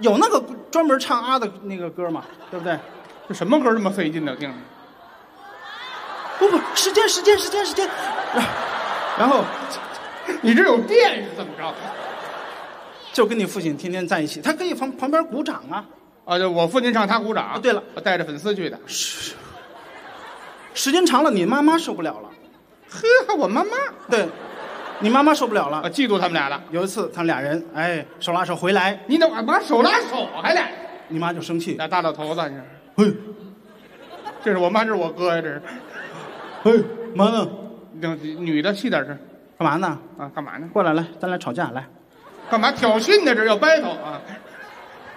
有那个专门唱啊的那个歌嘛，对不对？这什么歌这么费劲的听？不，时间。然后你这有电是怎么着？就跟你父亲天天在一起，他可以旁边鼓掌啊。啊，就我父亲唱，他鼓掌。啊、对了，我带着粉丝去的。是。时间长了，你妈妈受不了了。呵，我妈妈。对。你妈妈受不了了，嫉妒他们俩了。有一次，他们俩人哎手拉手回来，你怎么把手拉手还俩？你妈就生气，俩大老头子，你说，哎，这是我妈，这是我哥呀，这是，哎，妈呢？女的气点声，干嘛呢？啊，干嘛呢？过来，咱俩吵架来，干嘛挑衅呢？这要掰头啊！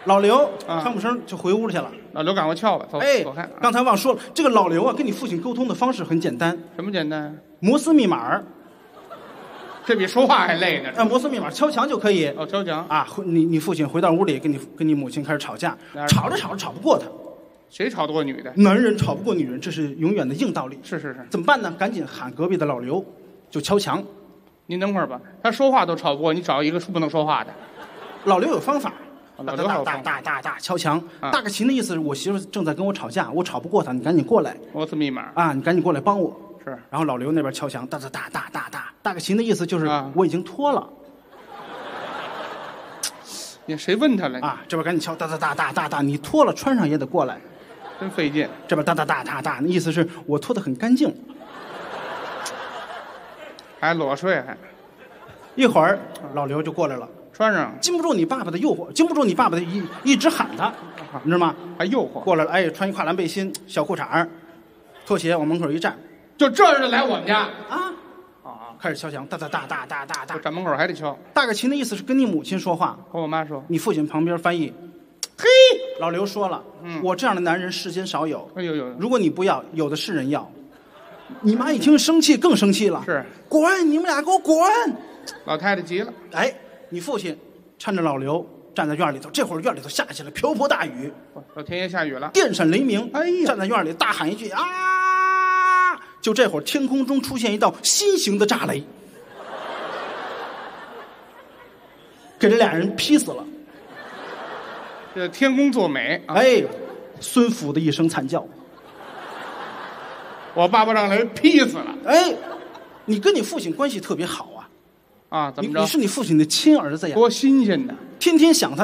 老刘三五声就回屋去了。老刘赶快撬吧，走，哎，走开！刚才忘说了，这个老刘啊，跟你父亲沟通的方式很简单，什么简单？摩斯密码。这比说话还累呢！摩斯密码敲墙就可以。哦，敲墙啊！你父亲回到屋里，跟你母亲开始吵架，吵着吵不过他，谁吵得过女的？男人吵不过女人，这是永远的硬道理。是。怎么办呢？赶紧喊隔壁的老刘，就敲墙。您等会儿吧，他说话都吵不过，你找一个不能说话的。老刘有方法，老刘大敲墙，大概其的意思是我媳妇正在跟我吵架，我吵不过她，你赶紧过来。摩斯密码啊！你赶紧过来帮我。是，然后老刘那边敲墙，哒哒哒，大概琴的意思就是我已经脱了。你谁问他了啊？这边赶紧敲，哒哒哒，你脱了穿上也得过来，真费劲。这边哒哒，意思是我脱得很干净，还裸睡还。一会儿老刘就过来了，穿上。经不住你爸爸的一直喊他，你知道吗？还诱惑。过来了，哎，穿一跨栏背心、小裤衩、拖鞋往门口一站。就这人来我们家啊！开始敲墙，哒哒哒。我站门口还得敲。大概其的意思是跟你母亲说话，和我妈说。你父亲旁边翻译，嘿，老刘说了，我这样的男人世间少有。有。如果你不要，有的是人要。你妈一听生气，更生气了。是。滚！你们俩给我滚！老太太急了。哎，你父亲搀着老刘站在院里头，这会儿院里头下起了瓢泼大雨。老天爷下雨了。电闪雷鸣。哎呀！站在院里大喊一句啊！就这会儿，天空中出现一道新型的炸雷，给这俩人劈死了。这天公作美，哎，孙府的一声惨叫，我爸爸让人劈死了。哎，你跟你父亲关系特别好啊，怎么着？你是你父亲的亲儿子呀，多新鲜的！天天想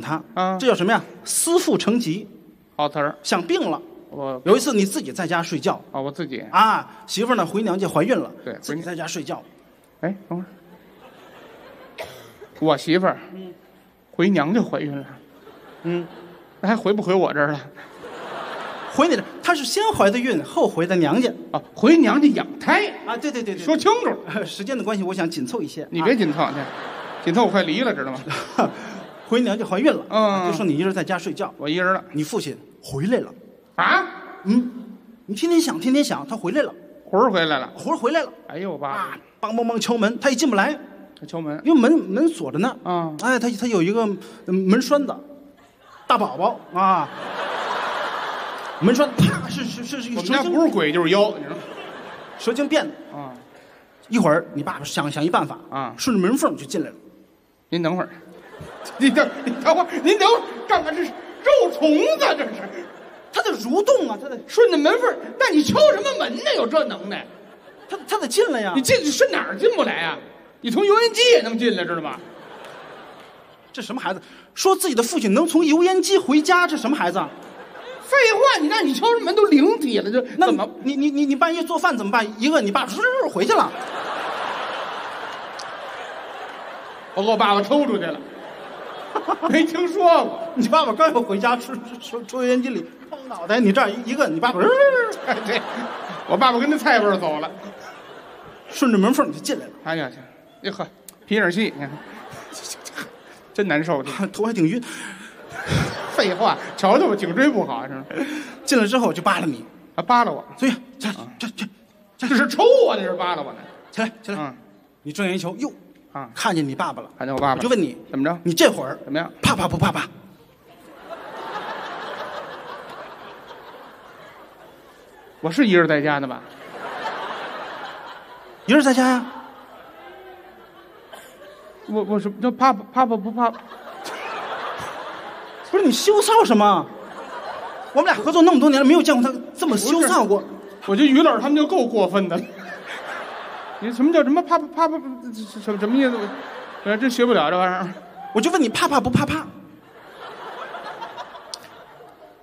他啊，这叫什么呀？思父成疾，好词儿，想病了。有一次你自己在家睡觉啊，我自己啊，媳妇呢回娘家怀孕了，对，自己在家睡觉。哎，等会儿，我媳妇儿回娘家怀孕了，那还回不回我这儿了？回你这，她是先怀的孕，后回的娘家啊，回娘家养胎啊，对，说清楚了。时间的关系，我想紧凑一些。你别紧凑，紧凑我快离了，知道吗？回娘家怀孕了，就说你一人在家睡觉，我一人了。你父亲回来了。啊，你天天想，他回来了，魂儿回来了。哎呦，我爸，梆梆梆敲门，他一进不来，他敲门，因为门锁着呢。啊，哎，他有一个门栓子，大宝宝啊，门栓啪是，我们家不是鬼就是妖，你知道吗？蛇精变的啊。一会儿你爸爸想一办法啊，顺着门缝就进来了。您等会儿，您等会儿，干嘛？这是肉虫子，这是。他得蠕动啊，他得顺着门缝。那你敲什么门呢？有这能耐，他得进来呀。你进去是哪儿进不来啊？你从油烟机也能进来，知道吗？这什么孩子？说自己的父亲能从油烟机回家，这什么孩子？废话，你让你敲什么门都灵体了，就那怎么？你半夜做饭怎么办？一个你爸说回去了，我给我爸爸抽出去了。没听说过，你爸爸刚要回家，抽油烟机里碰脑袋，你这样一个，你爸爸，对，我爸爸跟那菜味儿走了，顺着门缝就进来了。哎呀，呀呵，皮影戏，你看，真难受，头还挺晕。废话，瞧瞧我颈椎不好是吧？进来之后就扒拉你，啊，扒拉我，所以这是抽我，这是扒拉我呢。起来，你正眼一瞧，哟。啊！看见你爸爸了，看见我爸爸，我就问你怎么着？你这会儿怎么样？怕不怕？我是一人在家的吧？一人在家呀。我什么叫怕不怕？不是你羞臊什么？我们俩合作那么多年了，没有见过他这么羞臊过。我觉得于老师他们就够过分的。你什么叫什么怕怕怕？什么意思？我真学不了这玩意儿。我就问你怕怕不怕怕？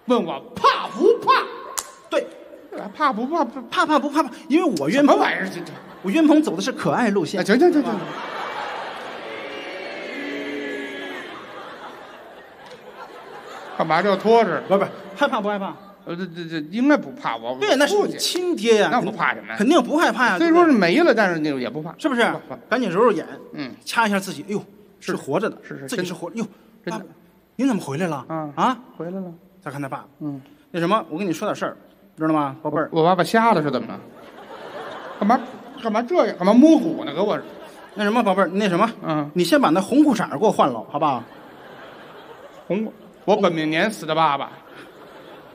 问我怕不怕？对，怕不怕？怕怕不怕怕？因为我岳鹏什么玩意儿？这我岳鹏走的是可爱路线。行行行行。干嘛叫拖着？不是，害怕不害怕？这应该不怕我。对，那是你亲爹呀，那不怕什么？肯定不害怕呀。虽说是没了，但是那也不怕，是不是？赶紧揉揉眼，嗯，掐一下自己，哎呦，是活着的，是自己是活着。哟，爸，您怎么回来了？啊，回来了。再看他爸，嗯，那什么，我跟你说点事儿，知道吗，宝贝儿？我爸爸瞎了是怎么着？干嘛这样？干嘛模糊呢？给我，那什么，宝贝儿，那什么，嗯，你先把那红裤衩给我换了，好不好？红。我本命年死的爸爸，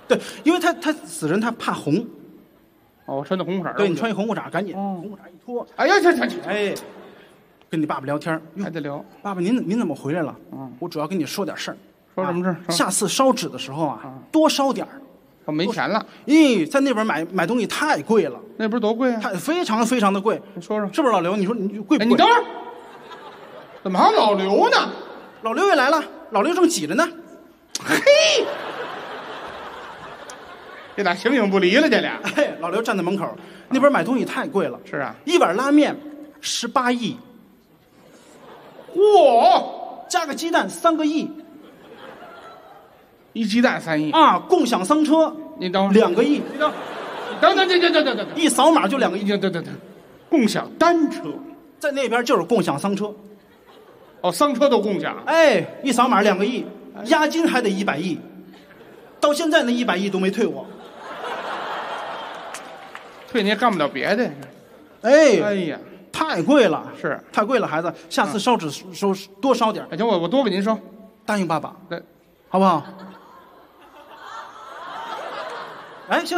对，因为他死人他怕红，哦，穿的红裤衩，对你穿一红裤衩，赶紧红裤衩一脱，哎呀，去，哎，跟你爸爸聊天，还得聊，爸爸您怎么回来了？嗯，我主要跟你说点事儿，说什么事儿？下次烧纸的时候啊，多烧点儿，我没钱了，咦，在那边买东西太贵了，那不是多贵啊？太非常非常的贵，你说说是不是老刘？你说你贵不贵？你等会儿，怎么还有老刘呢？老刘也来了，老刘正挤着呢。嘿，这俩形影不离了，这俩。哎，老刘站在门口，那边买东西太贵了。是啊，一碗拉面18亿，哇，加个鸡蛋3个亿，一鸡蛋3亿啊，共享丧车，你等会儿2个亿，等，一扫码就2个亿，等，共享单车，在那边就是共享丧车，哦，丧车都共享，哎，一扫码2个亿。押金还得100亿，到现在那100亿都没退我。退你也干不了别的。哎呀，太贵了，是太贵了，孩子，下次烧纸收多烧点。行，我多给您烧，答应爸爸，对，好不好？哎，行，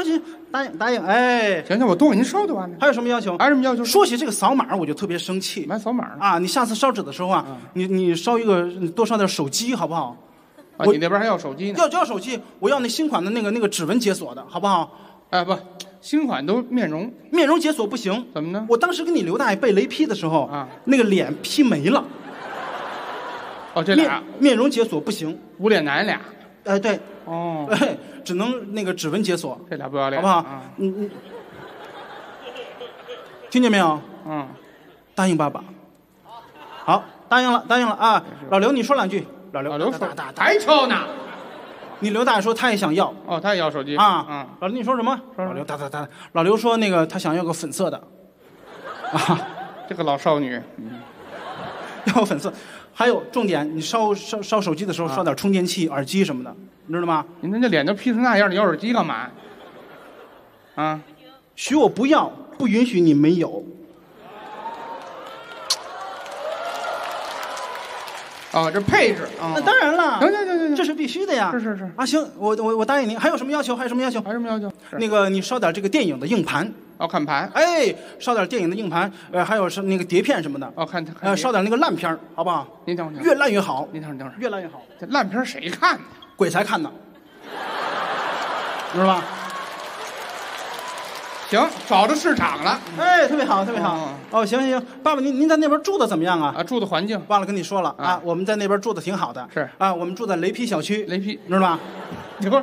答应，哎，行，我多给您烧就完了。还有什么要求？还有什么要求？说起这个扫码，我就特别生气。买扫码啊！你下次烧纸的时候啊，你烧一个，多烧点手机，好不好？啊，你那边还要手机呢？要手机，我要那新款的那个指纹解锁的，好不好？哎，不，新款都面容解锁不行，怎么呢？我当时跟你刘大爷被雷劈的时候啊，那个脸劈没了。哦，这俩面容解锁不行，无脸男俩。哎，对，哦，哎，只能那个指纹解锁，这俩不要脸，好不好？嗯，听见没有？嗯，答应爸爸。好，答应了啊！老刘，你说两句。老刘说：“还抽呢？”你刘大爷说他也想要哦，他也要手机啊。嗯，老刘你说什么？老刘哒。老刘说那个他想要个粉色的，啊，这个老少女，要粉色。还有重点，你烧手机的时候烧点充电器、耳机什么的，你知道吗？你那脸都劈成那样，你要耳机干嘛？啊？许我不要，不允许你没有。哦，这配置啊，那当然了，行，这是必须的呀，是啊，行，我答应您，还有什么要求？还有什么要求？那个你烧点这个电影的硬盘，哦，看盘，哎，烧点电影的硬盘，还有是那个碟片什么的，哦，看，烧点那个烂片，好不好？您等会儿，越烂越好，您等会儿，越烂越好，这烂片谁看呢？鬼才看呢，知道吧？行，找着市场了，哎，特别好。哦，行，爸爸您在那边住的怎么样啊？啊，住的环境忘了跟你说了啊，我们在那边住的挺好的，是啊，我们住在雷劈小区，知道吧？你不是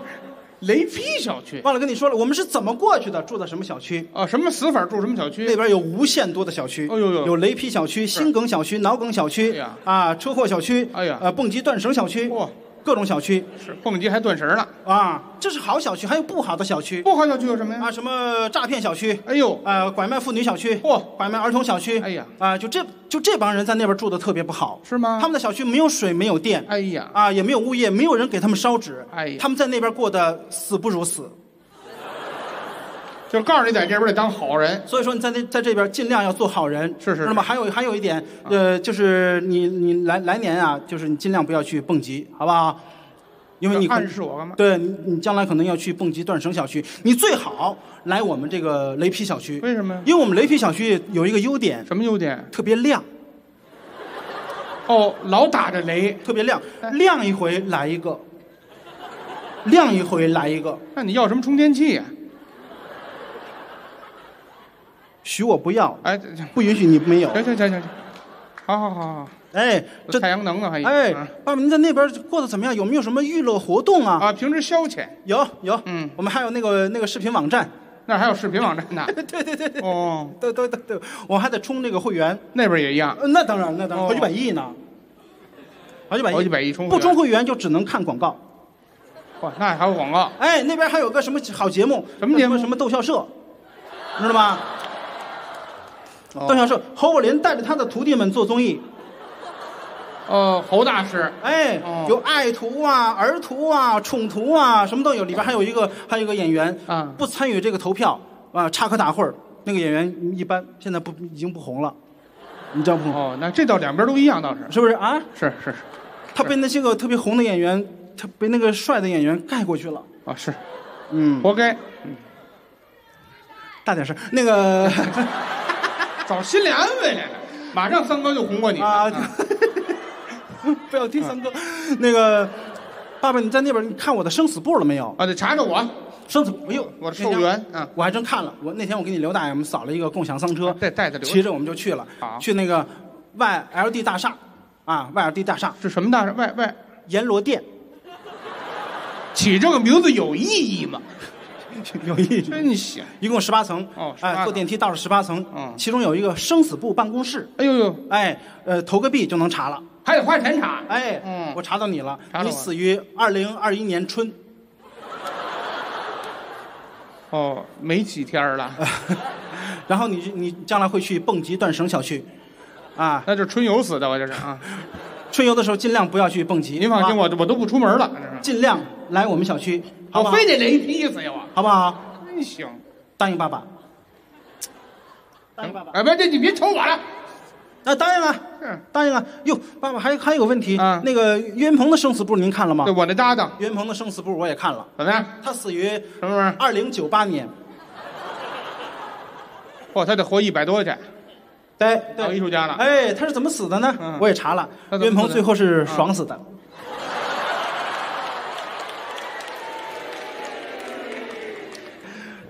雷劈小区，忘了跟你说了，我们是怎么过去的？住在什么小区？啊，什么死法住什么小区？那边有无限多的小区，哦呦，有雷劈小区、心梗小区、脑梗小区，啊，车祸小区，哎呀，蹦极断绳小区，哇。各种小区是蹦极还断绳了啊！这是好小区，还有不好的小区。不好小区有什么呀？啊，什么诈骗小区？哎呦，拐卖妇女小区，嚯，拐卖儿童小区。哎呀，啊，就这帮人在那边住的特别不好，是吗？他们的小区没有水，没有电，哎呀，啊，也没有物业，没有人给他们烧纸，哎呀，他们在那边过得死不如死。就告诉你，在这边得当好人。所以说，你在这边尽量要做好人。是。那么还有一点，就是你来年啊，就是你尽量不要去蹦极，好不好？因为你暗示我干嘛？对你将来可能要去蹦极断绳小区，你最好来我们这个雷劈小区。为什么呀？因为我们雷劈小区有一个优点。什么优点？特别亮。哦，老打着雷，特别亮，亮一回来一个。晾一回来一个。那你要什么充电器呀？许我不要，哎，不允许你没有。行，好。哎，这太阳能呢还有？哎，爸爸，您在那边过得怎么样？有没有什么娱乐活动啊？啊，平时消遣有，嗯，我们还有那个视频网站，那还有视频网站呢。对，哦，对，我们还得充这个会员，那边也一样。那当然，好几百亿呢，好几百亿充，不充会员就只能看广告。哇，那还有广告？哎，那边还有个什么好节目？什么节目？什么逗笑社，知道吗？逗笑社，侯宝林带着他的徒弟们做综艺。哦，侯大师，哎，有爱徒啊、儿徒啊、宠徒啊，什么都有。里边还有一个演员啊，不参与这个投票啊，插科打诨。那个演员一般，现在已经不红了，你知道不？哦，那这到两边都一样，倒是是不是啊？是，他被那些个特别红的演员，他被那个帅的演员盖过去了啊，是，嗯，活该。大点声，那个找心理安慰来了，马上三哥就红过你啊。不要听三哥，那个爸爸，你在那边，你看我的生死簿了没有？啊，得查查我生死簿。哎呦，我的寿元啊，我还真看了。我那天我给你刘大爷我们扫了一个共享丧车，带着刘，骑着我们就去了，去那个 YLD 大厦啊 ，YLD 大厦是什么大厦 ？Y 阎罗殿。起这个名字有意义吗？有意义。真行，一共18层哦，哎，坐电梯到了18层，其中有一个生死簿办公室。哎呦呦，哎，投个币就能查了。还得花钱查，哎，我查到你了，你死于2021年春。哦，没几天了。然后你将来会去蹦极断绳小区，啊，那就是春游死的，我就是啊。春游的时候尽量不要去蹦极。您放心，我都不出门了，尽量来我们小区，好不好？我非得雷劈死呀我，好不好？真行，答应爸爸。答应爸爸。哎，别，你别瞅我了。那答应了，答应了。哟，爸爸还有个问题，那个岳云鹏的生死簿您看了吗？对，我那搭档岳云鹏的生死簿我也看了。怎么样？他死于什么时候？2098年。哇，他得活100多去。对，当艺术家了。哎，他是怎么死的呢？我也查了，岳云鹏最后是爽死的。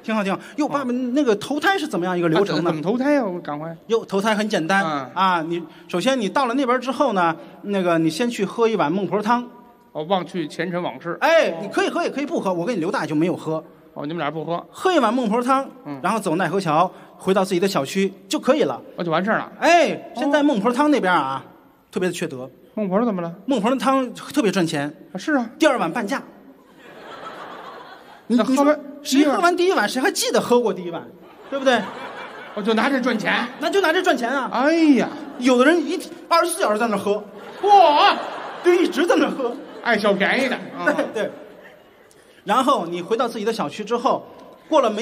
挺好。哟，爸爸，那个投胎是怎么样一个流程呢？怎么投胎啊？我赶快。哟，投胎很简单啊！你首先你到了那边之后呢，那个你先去喝一碗孟婆汤。哦，忘去前尘往事。哎，你可以喝也可以不喝，我跟你刘大爷就没有喝。哦，你们俩不喝。喝一碗孟婆汤，然后走奈何桥回到自己的小区就可以了。哦，就完事儿了。哎，现在孟婆汤那边啊，特别的缺德。孟婆怎么了？孟婆的汤特别赚钱。是啊。第二碗半价。你说谁喝完第一碗，谁还记得喝过第一碗，对不对？我就拿这赚钱，那就拿这赚钱啊！哎呀，有的人24小时在那喝，哇，就一直在那喝，爱小便宜的。对。然后你回到自己的小区之后，过了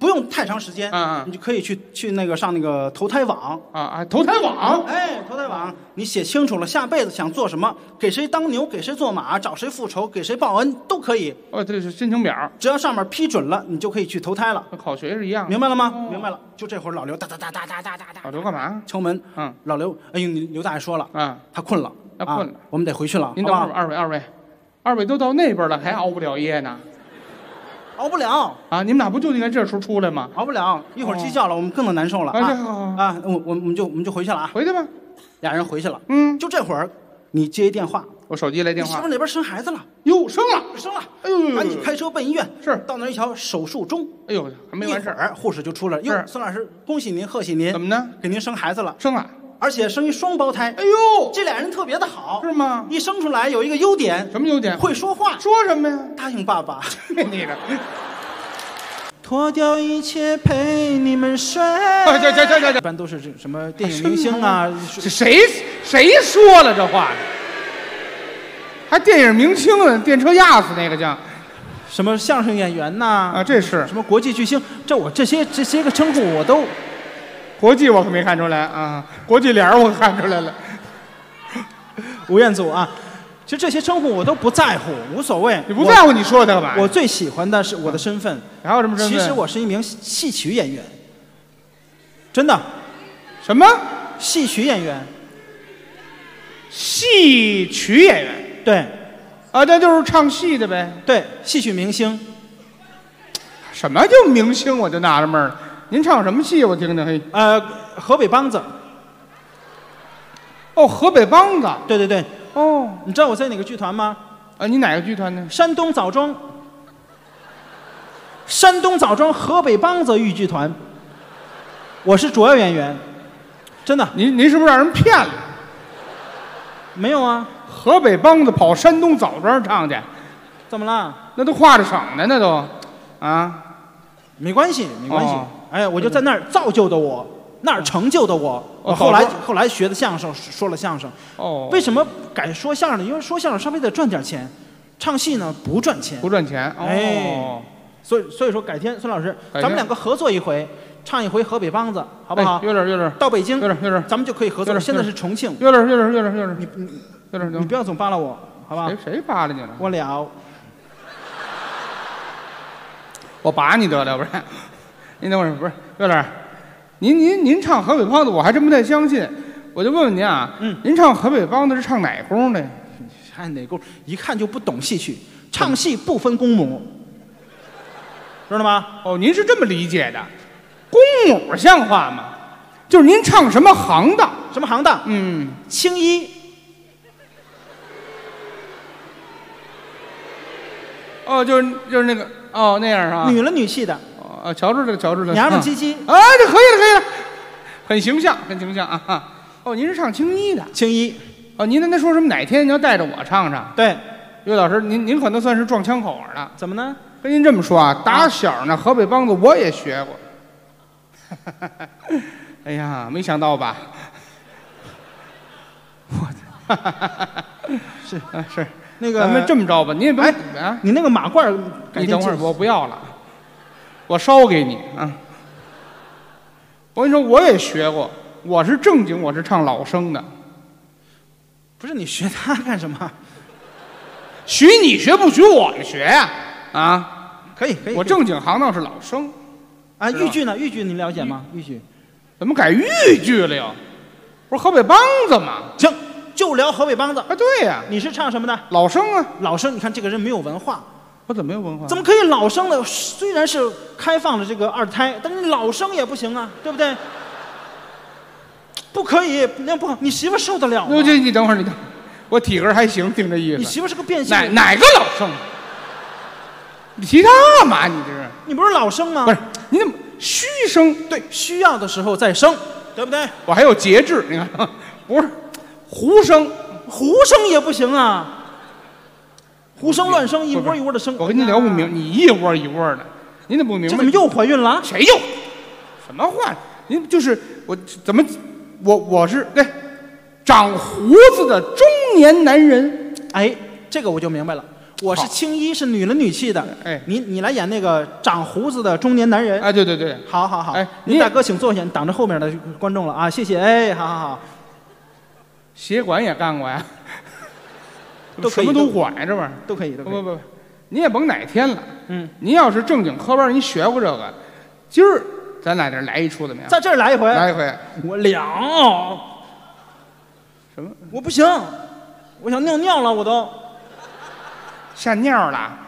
不用太长时间，你就可以去那个上那个投胎网啊！投胎网，哎，投胎网，你写清楚了下辈子想做什么，给谁当牛，给谁做马，找谁复仇，给谁报恩都可以。哦，这是申请表，只要上面批准了，你就可以去投胎了。考学是一样，明白了吗？明白了。就这会儿，老刘哒哒哒。老刘干嘛？敲门。老刘，哎呦，刘大爷说了，他困了，我们得回去了。您等会儿，二位都到那边了，还熬不了夜呢。熬不了啊！你们俩不就应该这时候出来吗？熬不了，一会儿鸡叫了，我们更能难受了啊！我们就回去了啊！回去吧，俩人回去了。就这会儿，你接一电话，我手机来电话，媳妇那边生孩子了，哟，生了！哎呦，赶紧开车奔医院。是，到那一瞧，手术中。哎呦，还没完事儿，护士就出来了。哟，孙老师，恭喜您，贺喜您！怎么呢？给您生孩子了，生了，而且生一双胞胎。哎呦，这俩人特别的好，是吗？一生出来有一个优点，什么优点？会说话。说什么呀？答应爸爸。你的。脱掉一切陪你们睡。一般都是这什么电影明星啊？谁说了这话？还电影明星呢？电车压死那个叫。什么相声演员呐？啊，这是什么国际巨星？这些个称呼我都。国际我可没看出来啊，国际脸我看出来了。吴彦祖啊，其实这些称呼我都不在乎，无所谓。你不在乎你说的干嘛？我最喜欢的是我的身份。还有什么身份？其实我是一名戏曲演员。真的？什么？戏曲演员？戏曲演员？对。啊，那就是唱戏的呗。对，戏曲明星。什么叫明星？我就纳了闷儿了。您唱什么戏？我听听。嘿，河北梆子。哦，河北梆子。对对对。哦，你知道我在哪个剧团吗？啊，你哪个剧团呢？山东枣庄。山东枣庄河北梆子豫剧团。我是主要演员。真的。您是不是让人骗了？没有啊。 河北梆子跑山东枣庄唱去，怎么了？那都跨着省呢，那都，啊，没关系，没关系。哦、哎，我就在那儿造就的我，那儿成就的我。哦、后来学的相声，说了相声。哦。为什么改说相声呢？因为说相声稍微得赚点钱，唱戏呢不赚钱。不赚钱。哦、哎。所以说，改天孙老师，咱们两个合作一回。 唱一回河北梆子，好不好？约点。到北京，约点，咱们就可以合作。现在是重庆，约点。你不要总扒拉我，好吧？谁扒拉你了？我俩，我把你得了，不然您等会儿不是约点，您唱河北梆子，我还真不太相信。我就问问您啊，您唱河北梆子是唱哪工的？唱哪工？一看就不懂戏曲，唱戏不分公母，知道吗？哦，您是这么理解的。 公母像话吗？就是您唱什么行当？什么行当？嗯，青衣。哦，就是那个哦那样是吧？女了女气的。哦，乔治的。娘们唧唧。啊，这可以了，很形象啊。哦，您是唱青衣的。青衣。哦，您跟他说什么？哪天你要带着我唱唱？对，岳老师，您可能算是撞枪口耳了。怎么呢？跟您这么说啊，打小呢河北梆子我也学过。 哎呀，没想到吧？我是那个，咱们这么着吧，你也别啊，你那个马褂，你等会儿我不要了，我烧给你啊！我跟你说，我也学过，我是正经，我是唱老生的。不是你学他干什么？许你学不许我们学呀？啊，可以，我正经行当是老生。 啊，豫剧呢？豫剧您了解吗？豫剧，怎么改豫剧了又？不是河北梆子吗？行，就聊河北梆子。啊，对呀。你是唱什么的？老生啊。老生，你看这个人没有文化。我怎么没有文化？怎么可以老生呢？虽然是开放了这个二胎，但是老生也不行啊，对不对？不可以，那不，你媳妇受得了吗？你等会儿，我体格还行，听这意思。你媳妇是个变性。哪个老生？你提他干嘛？你这是？你不是老生吗？不是。 你怎么虚生？对，需要的时候再生，对不对？我还有节制，你看，不是胡生也不行啊，胡生乱生，一窝一窝的生。我跟你聊不明，你一窝一窝的，你怎么不明白？怎么又怀孕了？谁又？什么话？您就是我怎么我是对长胡子的中年男人？哎，这个我就明白了。 我是青衣，是女了女气的。哎，你来演那个长胡子的中年男人。哎，对，好。哎，您大哥请坐下，挡着后面的观众了啊，谢谢。哎，好。协管也干过呀，什么都管呀，这玩意儿都可以。不，您也甭哪天了。嗯，您要是正经科班，您学过这个，今儿咱俩这来一出怎么样？在这儿来一回。来一回。我俩。什么？我不行，我想尿尿了，我都。 吓尿了，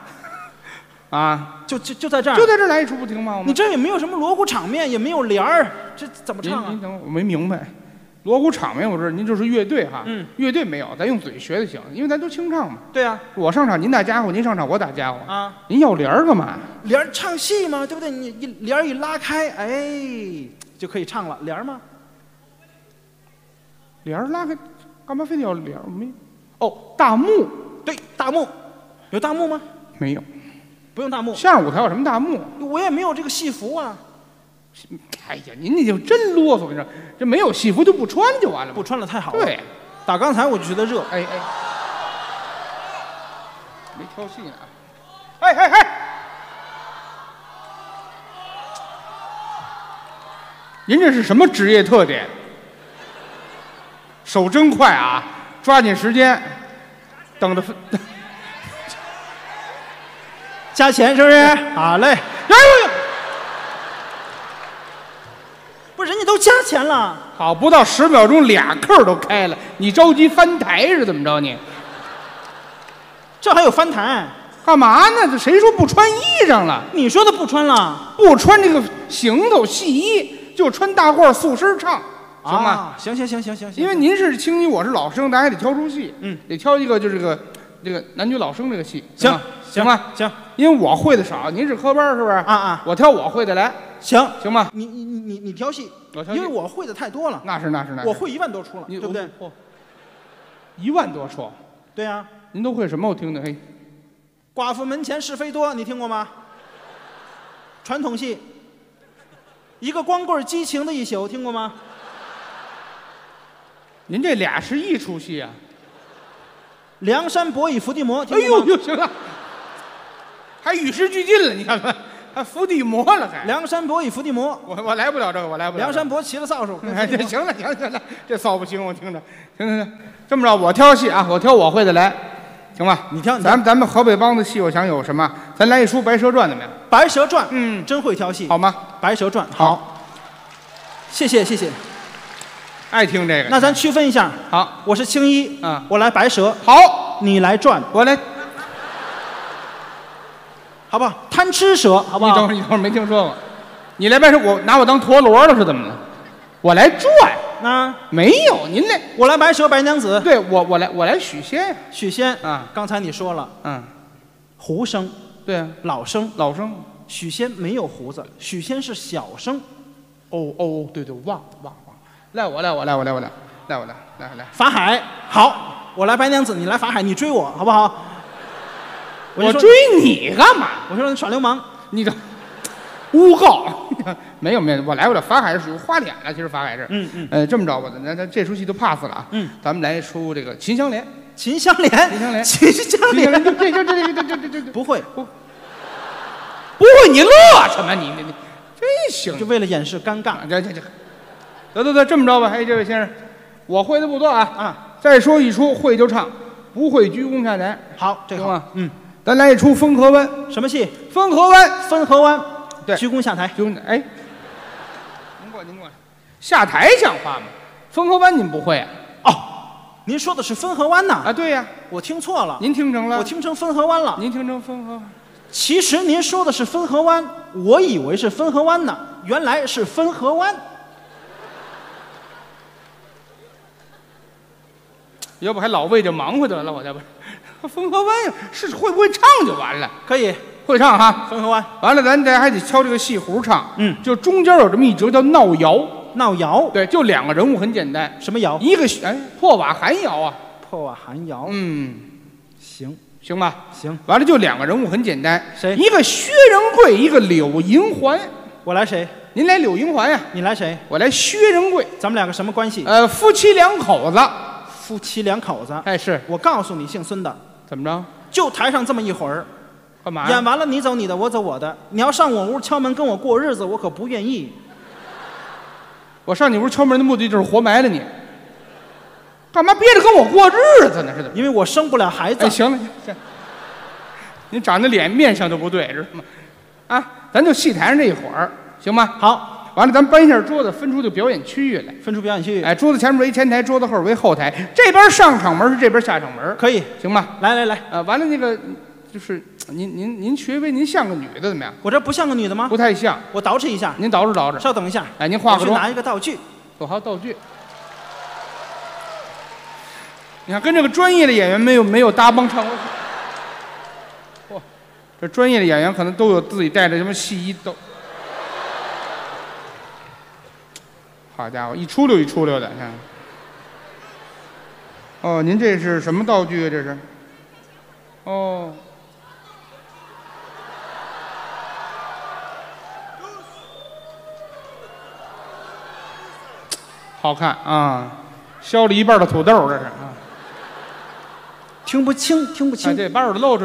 啊！就在这儿，就在这儿来一出不行吗？你这也没有什么锣鼓场面，也没有帘儿，这怎么唱啊？您等我没明白，锣鼓场面我知道，您就是乐队哈。嗯。乐队没有，咱用嘴学就行，因为咱都清唱嘛。对啊。我上场您打家伙，您上场我打家伙。啊。您要帘儿干嘛？帘儿唱戏嘛，对不对？你一帘儿一拉开，哎，就可以唱了。帘儿吗？帘儿拉开，干嘛非得要帘儿？没。哦，大幕。对，大幕。 有大幕吗？没有，不用大幕。相声舞台有什么大幕？我也没有这个戏服啊。哎呀，您就真啰嗦，你说这没有戏服就不穿就完了。不穿了太好了。对，打刚才我就觉得热。哎，没挑戏呢。哎，您这是什么职业特点？手真快啊，抓紧时间，等着。 加钱是不是？好嘞，哎呦，不是人家都加钱了。好，不到10秒钟俩扣都开了，你着急翻台是怎么着你？这还有翻弹？干嘛呢？这谁说不穿衣裳了？你说的不穿了？不穿这个行头戏衣，就穿大褂素身唱，行吗？啊、行。因为您是青衣，我是老生，咱还得挑出戏，嗯，得挑一个就是这个男女老生这个戏，行吗？因为我会的少，您是科班是不是？啊，我挑我会的来，行吗？你挑戏，我挑戏，因为我会的太多了。那是，我会1万多出了，对不对？1万多出，对呀。您都会什么？我听听。嘿，寡妇门前是非多，你听过吗？传统戏，一个光棍激情的一宿，听过吗？您这俩是一出戏啊。梁山伯与伏地魔，哎呦呦，行了，还与时俱进了，你看看，还伏地魔了还。梁山伯与伏地魔，我来不了这个，我来不了。梁山伯骑了扫帚，哎，行了，这扫不行，我听着，行，这么着，我挑戏啊，我挑我会的来，行吧？你挑，咱们河北梆子戏，我想有什么？咱来一出《白蛇传》怎么样？《白蛇传》，嗯，真会挑戏，好吗？《白蛇传》好，谢谢。爱听这个，那咱区分一下。好，我是青衣，嗯，我来白蛇。好，你来转，我来，好不好？贪吃蛇，好不好？你等会儿没听说过，你来白蛇，我拿我当陀螺了是怎么的？我来转，那没有您来，我来白蛇白娘子。对，我来许仙啊。刚才你说了，嗯，胡生，对啊，老生，许仙没有胡子，许仙是小生。哦，对，忘了。来我来。法海，好，我来白娘子，你来法海，你追我好不好？我追你干嘛？我说你耍流氓，你这诬告。没有，我来不了。法海是属于花脸了，其实法海是。嗯。这么着吧，咱这出戏就 pass 了啊。嗯。咱们来一出这个《秦香莲》。这不会，你乐什么？你真行，就为了掩饰尴尬。这。得，这么着吧，哎，这位先生，我会的不多啊。再说一出会就唱，不会鞠躬下台。好，这个嗯，咱来一出《汾河湾》。什么戏？《汾河湾》。汾河湾。对，鞠躬下台。鞠躬，哎，您过，下台像话吗？《汾河湾》您不会啊？哦，您说的是《汾河湾》呐？啊，对呀，我听错了。您听成了？我听成《汾河湾》了。您听成《汾河湾》？其实您说的是《汾河湾》，我以为是《汾河湾》呢，原来是《汾河湾》。要不还老为着忙活得了，我再不是汾河湾是会不会唱就完了？可以会唱哈，汾河湾。完了，咱还得敲这个戏胡唱，嗯，就中间有这么一折叫闹窑。闹窑，对，就两个人物很简单。什么窑？一个破瓦寒窑啊，破瓦寒窑。嗯，行吧，行。完了就两个人物很简单，谁？一个薛仁贵，一个柳银环。我来谁？您来柳银环呀。你来谁？我来薛仁贵。咱们两个什么关系？夫妻两口子。夫妻两口子，哎，是我告诉你，姓孙的，怎么着？就台上这么一会儿，干嘛？演完了你走你的，我走我的。你要上我屋敲门跟我过日子，我可不愿意。我上你屋敲门的目的就是活埋了你。干嘛憋着跟我过日子呢？是怎么？因为我生不了孩子。哎，行，你长得面相就不对，知道吗？啊，咱就戏台上这一会儿，行吗？好。完了，咱搬一下桌子，分出就表演区域来。分出表演区域，哎，桌子前面为前台，桌子后边为后台。这边上场门是这边下场门，可以行吧？来，完了那个就是您学为您像个女的怎么样？我这不像个女的吗？不太像，我捯饬一下。您捯饬。稍等一下，哎，您化个妆。我去拿一个道具。还有道具。你看，跟这个专业的演员没有搭帮唱过去。哇，这专业的演员可能都有自己带着什么戏衣都。好家伙，一出溜的，看。哦，您这是什么道具啊？这是？哦。好看啊，削了一半的土豆，这是啊。听不清。对，把耳朵露出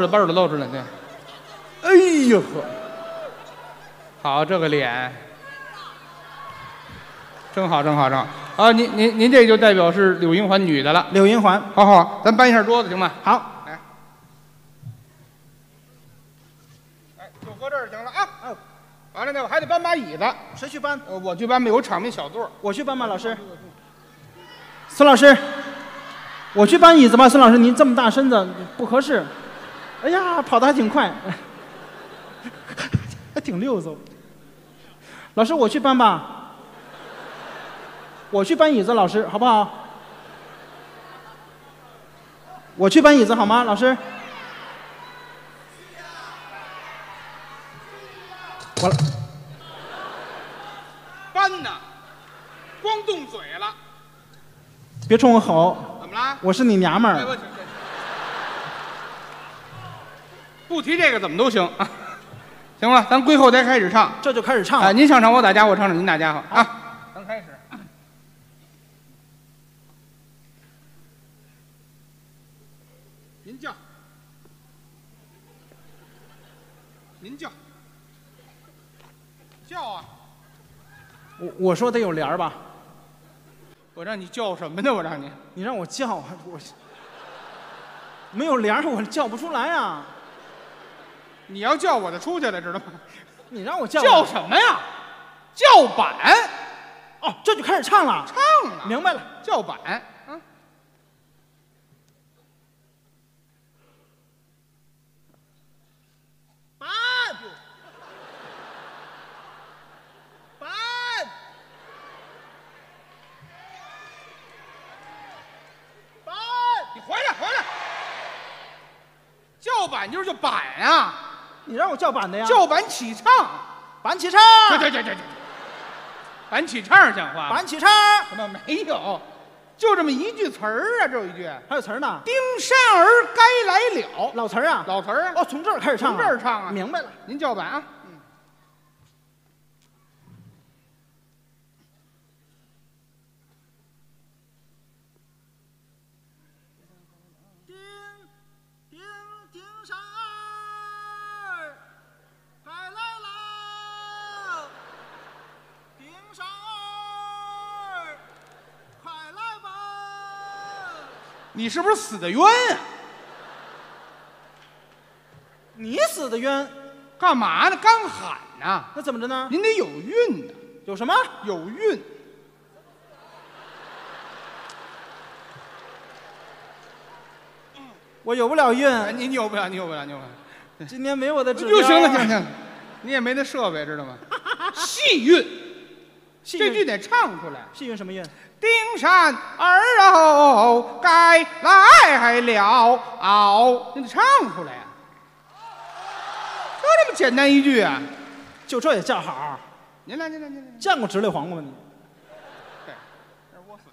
来，对。哎呦呵，好，这个脸。正好啊！您这就代表是柳银环女的了。柳银环，好，咱搬一下桌子行吗？好，来，哎，就搁这儿行了啊！完了呢，我还得搬把椅子。谁去搬？我去搬吧，有场面小座。我去搬吧，老师。孙老师，我去搬椅子吧。孙老师，您这么大身子不合适。哎呀，跑得还挺快，还挺溜走。老师，我去搬吧，我去搬椅子，老师好不好？我去搬椅子好吗，老师？我搬呢，光动嘴了。别冲我吼！怎么了？我是你娘们儿。不提这个怎么都行啊！行了，咱归后台开始唱，这就开始唱了。您想唱我打架，我唱唱您打架好啊！咱开始。 您叫啊！我说得有帘儿吧？我让你叫什么呢？我让你，你让我叫啊！我没有帘儿，我叫不出来啊！你要叫我就出去了，知道吗？你让我叫什么呀？叫板！哦，这就开始唱了，唱了，明白了，叫板。 板就是板啊！你让我叫板的呀？叫板起唱，板起唱。对，板起唱像话吗？板起唱，怎么没有？就这么一句词儿啊，这有一句，还有词儿呢。丁善儿该来了，老词儿啊，老词儿啊。哦，从这儿开始唱，从这儿唱啊。明白了，您叫板啊。嗯。你是不是死的冤啊？你死的冤，干嘛呢？干喊呢？那怎么着呢？您得有韵呢。有什么？有韵。我有不了韵。你有不了，你有不了，你有不了。今天没我的指标。行了，你也没那设备，知道吗？戏韵。 这句得唱出来。戏韵什么韵？丁善儿哦，该来了哦，你得唱出来呀、啊！就这么简单一句啊，就这也叫好？您来。见过直肋黄瓜吗你？对，这是我粉。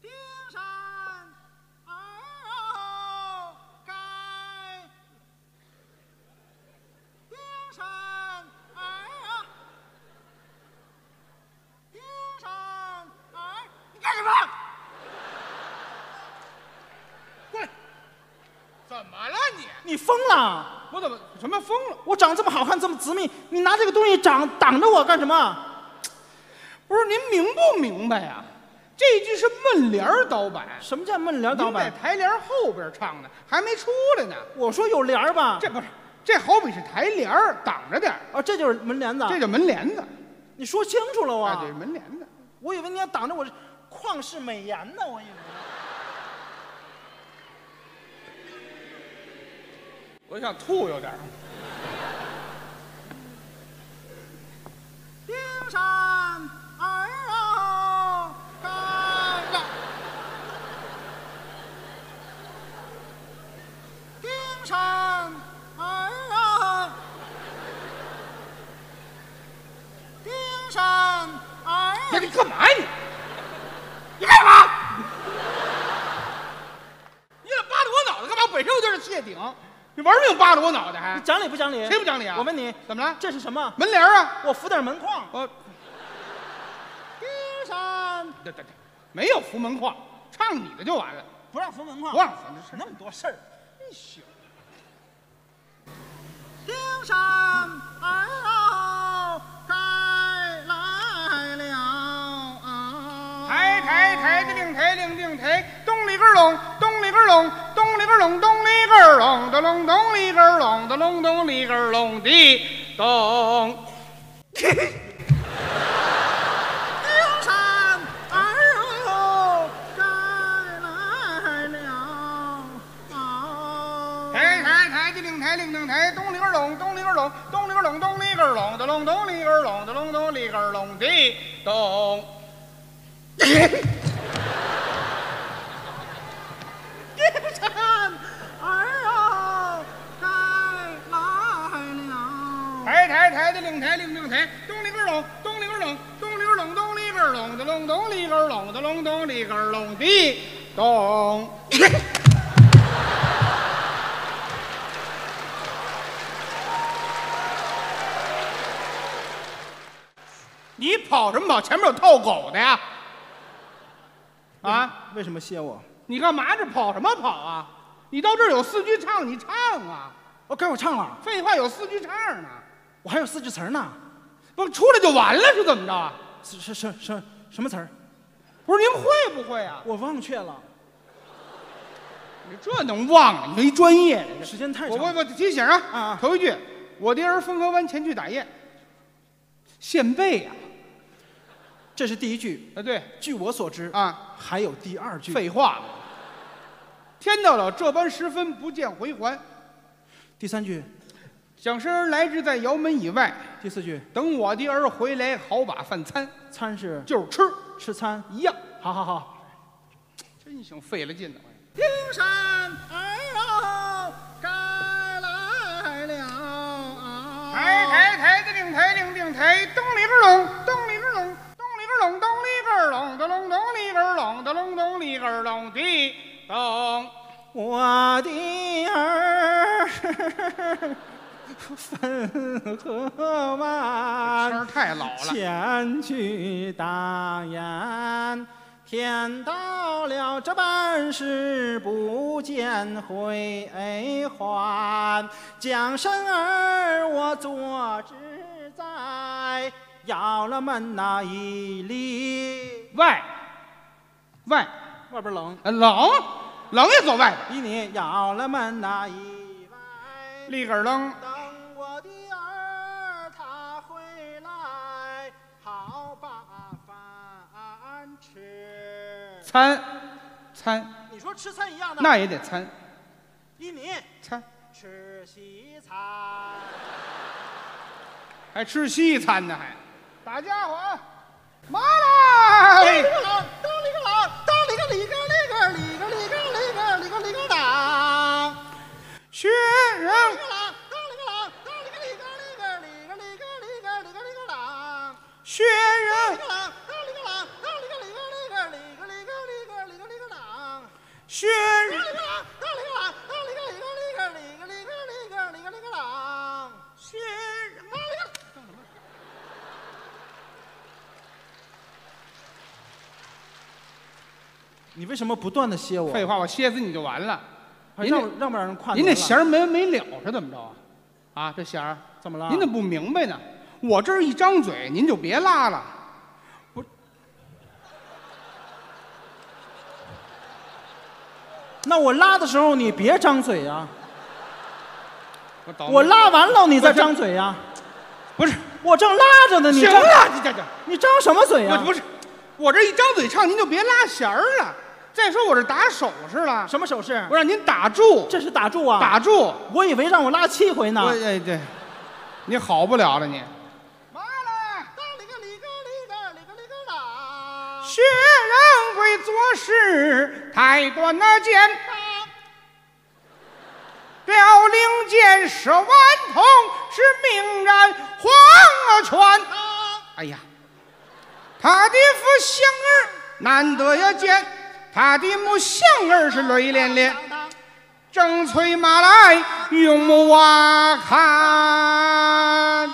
丁善儿哦，该丁善。 干什么？过来！怎么了你？你疯了！我怎么什么疯了？我长这么好看，这么直密，你拿这个东西挡着我干什么？不是您明不明白呀、啊？这一句是闷帘倒板。什么叫闷帘倒板？您在台帘后边唱的，还没出来呢。我说有帘吧？这不是，这好比是台帘挡着点啊，这就是门帘子。这叫门帘子。你说清楚了啊！对，门帘子。我以为你要挡着我。 旷世美颜呢？我以为，我想吐有点儿。丁善儿哦，该来。丁善儿哦，丁善儿。那你干嘛呀你？ 你干嘛？你咋扒着我脑袋干嘛？本身我就是谢顶，你玩命扒着我脑袋还？你讲理不讲理？谁不讲理啊？我问你，怎么了？这是什么？门帘啊！我扶点门框。我。丁善。对，没有扶门框，唱你的就完了。不让扶门框。不让扶，这那么多事儿。你小。丁善儿哦，该来了。 抬，咚里个隆，咚里个隆，咚里个隆，咚里个隆，咚隆咚里个隆，咚隆咚里个隆的咚。丁善儿哦，该来了。抬，咚里个隆，咚里个隆，咚里个隆，咚里个隆的隆，咚里个隆的隆，咚里个隆的咚。金蝉儿啊，该来了。抬的领抬，咚里个隆，咚里个隆，咚里个隆，咚里个隆的隆，咚里个隆的隆，咚里个隆的咚。你跑什么跑？前面有逗狗的呀！啊？为什么歇我？你干嘛？这跑什么跑啊？你到这儿有四句唱，你唱啊！我该我唱了。废话，有四句唱呢，我还有四句词呢，不出来就完了是怎么着啊？什么词儿？不是您会不会啊？我忘却了。你这能忘啊？你没专业。时间太长。我提醒啊！啊！头一句，我爹儿风河湾前去打雁，现背呀。这是第一句啊，对，据我所知啊，还有第二句。废话，天到了这般时分，不见回还。第三句，响声来至在窑门以外。第四句，等我的儿回来，好把饭餐。餐是就是吃，吃餐一样。好，真行，费了劲了。金蝉儿该来了，抬，咚里个隆，咚里个隆。咚里个隆的隆，咚里个隆的隆，咚里个隆的咚。我的儿风河湾，声太老了。前去打雁，天到了这半时，不见回还。将身儿我坐之在。咬了门那一里外，外边冷，冷也走外边。依你咬了门那一外，立根冷。等我的儿他回来，好把饭吃。餐，你说吃餐一样的，那也得餐。依你餐吃西餐，还吃西餐呢还。打家伙，妈啦！当里个郎，学人。当里个郎，学人。当里个郎，学人。当里个郎，学人。你为什么不断的歇我？废话，我歇死你就完了。让不让人跨？您这弦儿没完没了是怎么着啊？啊，这弦儿怎么了？您怎么不明白呢？我这一张嘴，您就别拉了。不，那我拉的时候你别张嘴呀。我拉完了你再张嘴呀。不是，我正拉着呢，你行了，你张什么嘴呀？不是，我这一张嘴唱，您就别拉弦儿了。再说我这打手势了，什么手势？我让您打住，这是打住啊！打住！我以为让我拉七回呢。哎对，你好不了了你。妈了，当里个啦！学人会做事，太短了剑，标令箭射顽童，是命然黄了拳。哎呀，他的父相儿难得要见。他的母象儿是泪涟涟，正催马来用目挖看。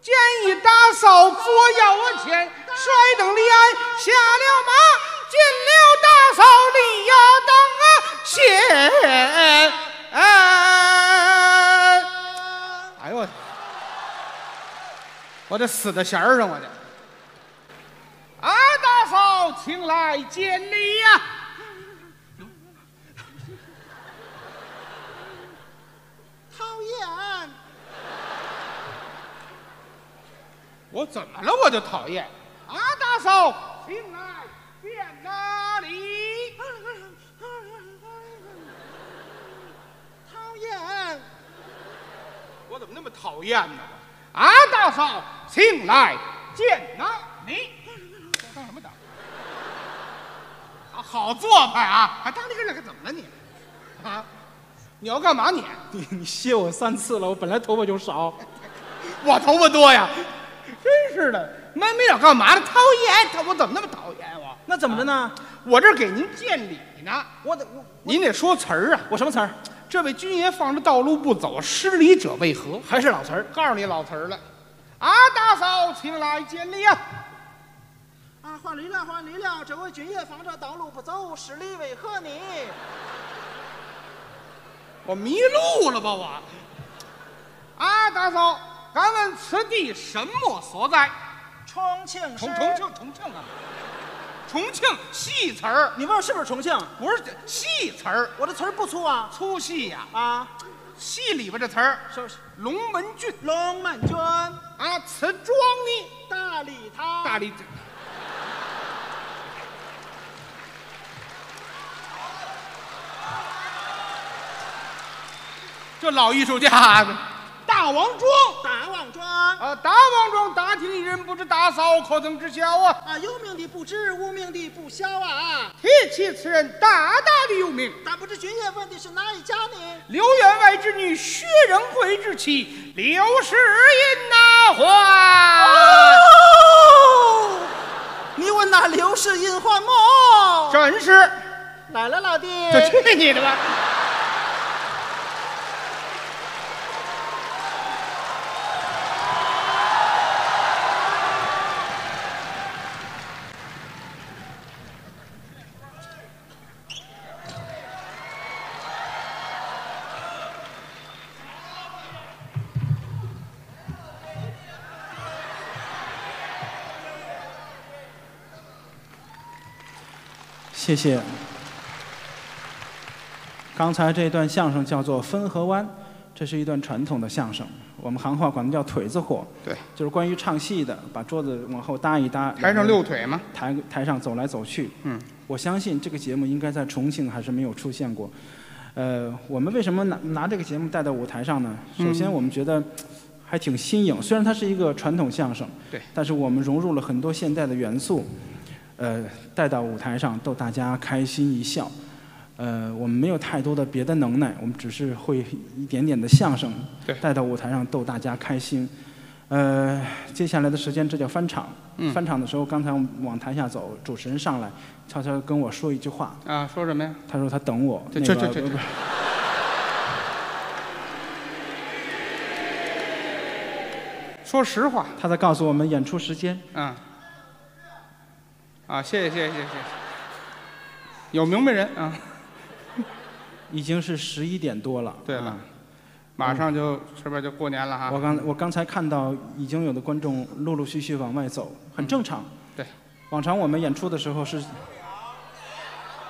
见一大嫂左腰我前，摔等立鞍下了马，见了大嫂立腰当啊歇。哎呦我这死在弦儿上我这。啊，大嫂，请来见礼呀！讨厌！我怎么了？我就讨厌！啊，大嫂，请来见哪里？怎么那么讨厌呢？啊，大嫂，请来见呐！你当什么当？好做派啊！还当那个人怎么了你？啊，你要干嘛你？你歇我3次了，我本来头发就少，我头发多呀，真是的。 没了，干嘛呢？讨厌他，我怎么那么讨厌我？那怎么着呢？啊、我这给您见礼呢，您得说词儿啊。我什么词儿？这位军爷放着道路不走，失礼者为何？还是老词儿？告诉你老词儿了。啊，大嫂，请来见礼啊！啊，换驴了，换驴了！这位军爷放着道路不走，失礼为何你？我迷路了吧我？啊，大嫂，敢问此地什么所在？ 重庆啊！重庆戏词儿，你问是不是重庆？不是戏词儿，我这词儿不粗啊，粗戏呀啊！戏里边这词儿是龙门郡，龙门郡啊，瓷庄呢？大礼堂，大礼。这老艺术家。 大王庄，大王庄啊！大王庄，打听一人不知大嫂可曾知晓啊？啊，有名的不知，无名的不晓啊！提起此人，大大的有名。但不知军爷问的是哪一家呢？刘员外之女薛仁贵之妻刘氏银那花。哦，你问那刘氏银花么？真是，来了老弟，就去你的吧！ 谢谢。刚才这段相声叫做《汾河湾》，这是一段传统的相声，我们行话管它叫腿子活。对，就是关于唱戏的，把桌子往后搭一搭。台上遛腿吗？台上走来走去。嗯，我相信这个节目应该在重庆还是没有出现过。我们为什么拿这个节目带到舞台上呢？首先，我们觉得还挺新颖，虽然它是一个传统相声，对，但是我们融入了很多现代的元素。 带到舞台上逗大家开心一笑，我们没有太多的别的能耐，我们只是会一点点的相声，带到舞台上逗大家开心。接下来的时间这叫翻场，翻场的时候，刚才我们往台下走，主持人上来悄悄跟我说一句话。啊，说什么呀？他说他等我。这。说实话，他在告诉我们演出时间。嗯。 啊，谢谢，有明白人啊！已经是11点多了，对了，啊、马上就、是不是就过年了哈？我刚才看到已经有的观众陆陆续续往外走，很正常。对，往常我们演出的时候是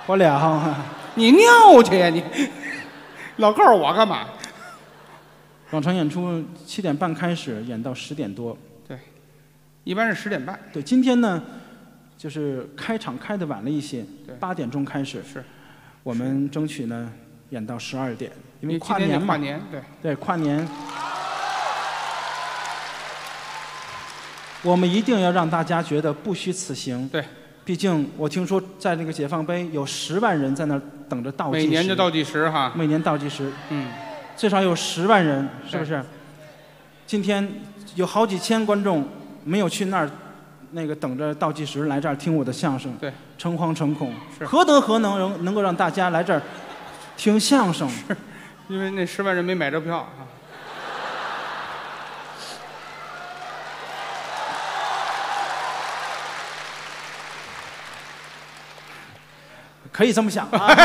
火燎，你尿去呀你！老告诉我干嘛？往常演出7点半开始，演到10点多。对，一般是10点半。对，今天呢？ 就是开场开的晚了一些，8点钟开始，是，我们争取呢演到12点，因为跨年嘛，跨年对跨年，我们一定要让大家觉得不虚此行。对，毕竟我听说在那个解放碑有10万人在那儿等着倒计时，每年就倒计时哈，每年倒计时，嗯，最少有10万人，是不是？今天有好几千观众没有去那儿。 那个等着倒计时来这儿听我的相声，对，诚惶诚恐，何德何能能够让大家来这儿听相声？是，因为那10万人没买着票啊。可以这么想啊，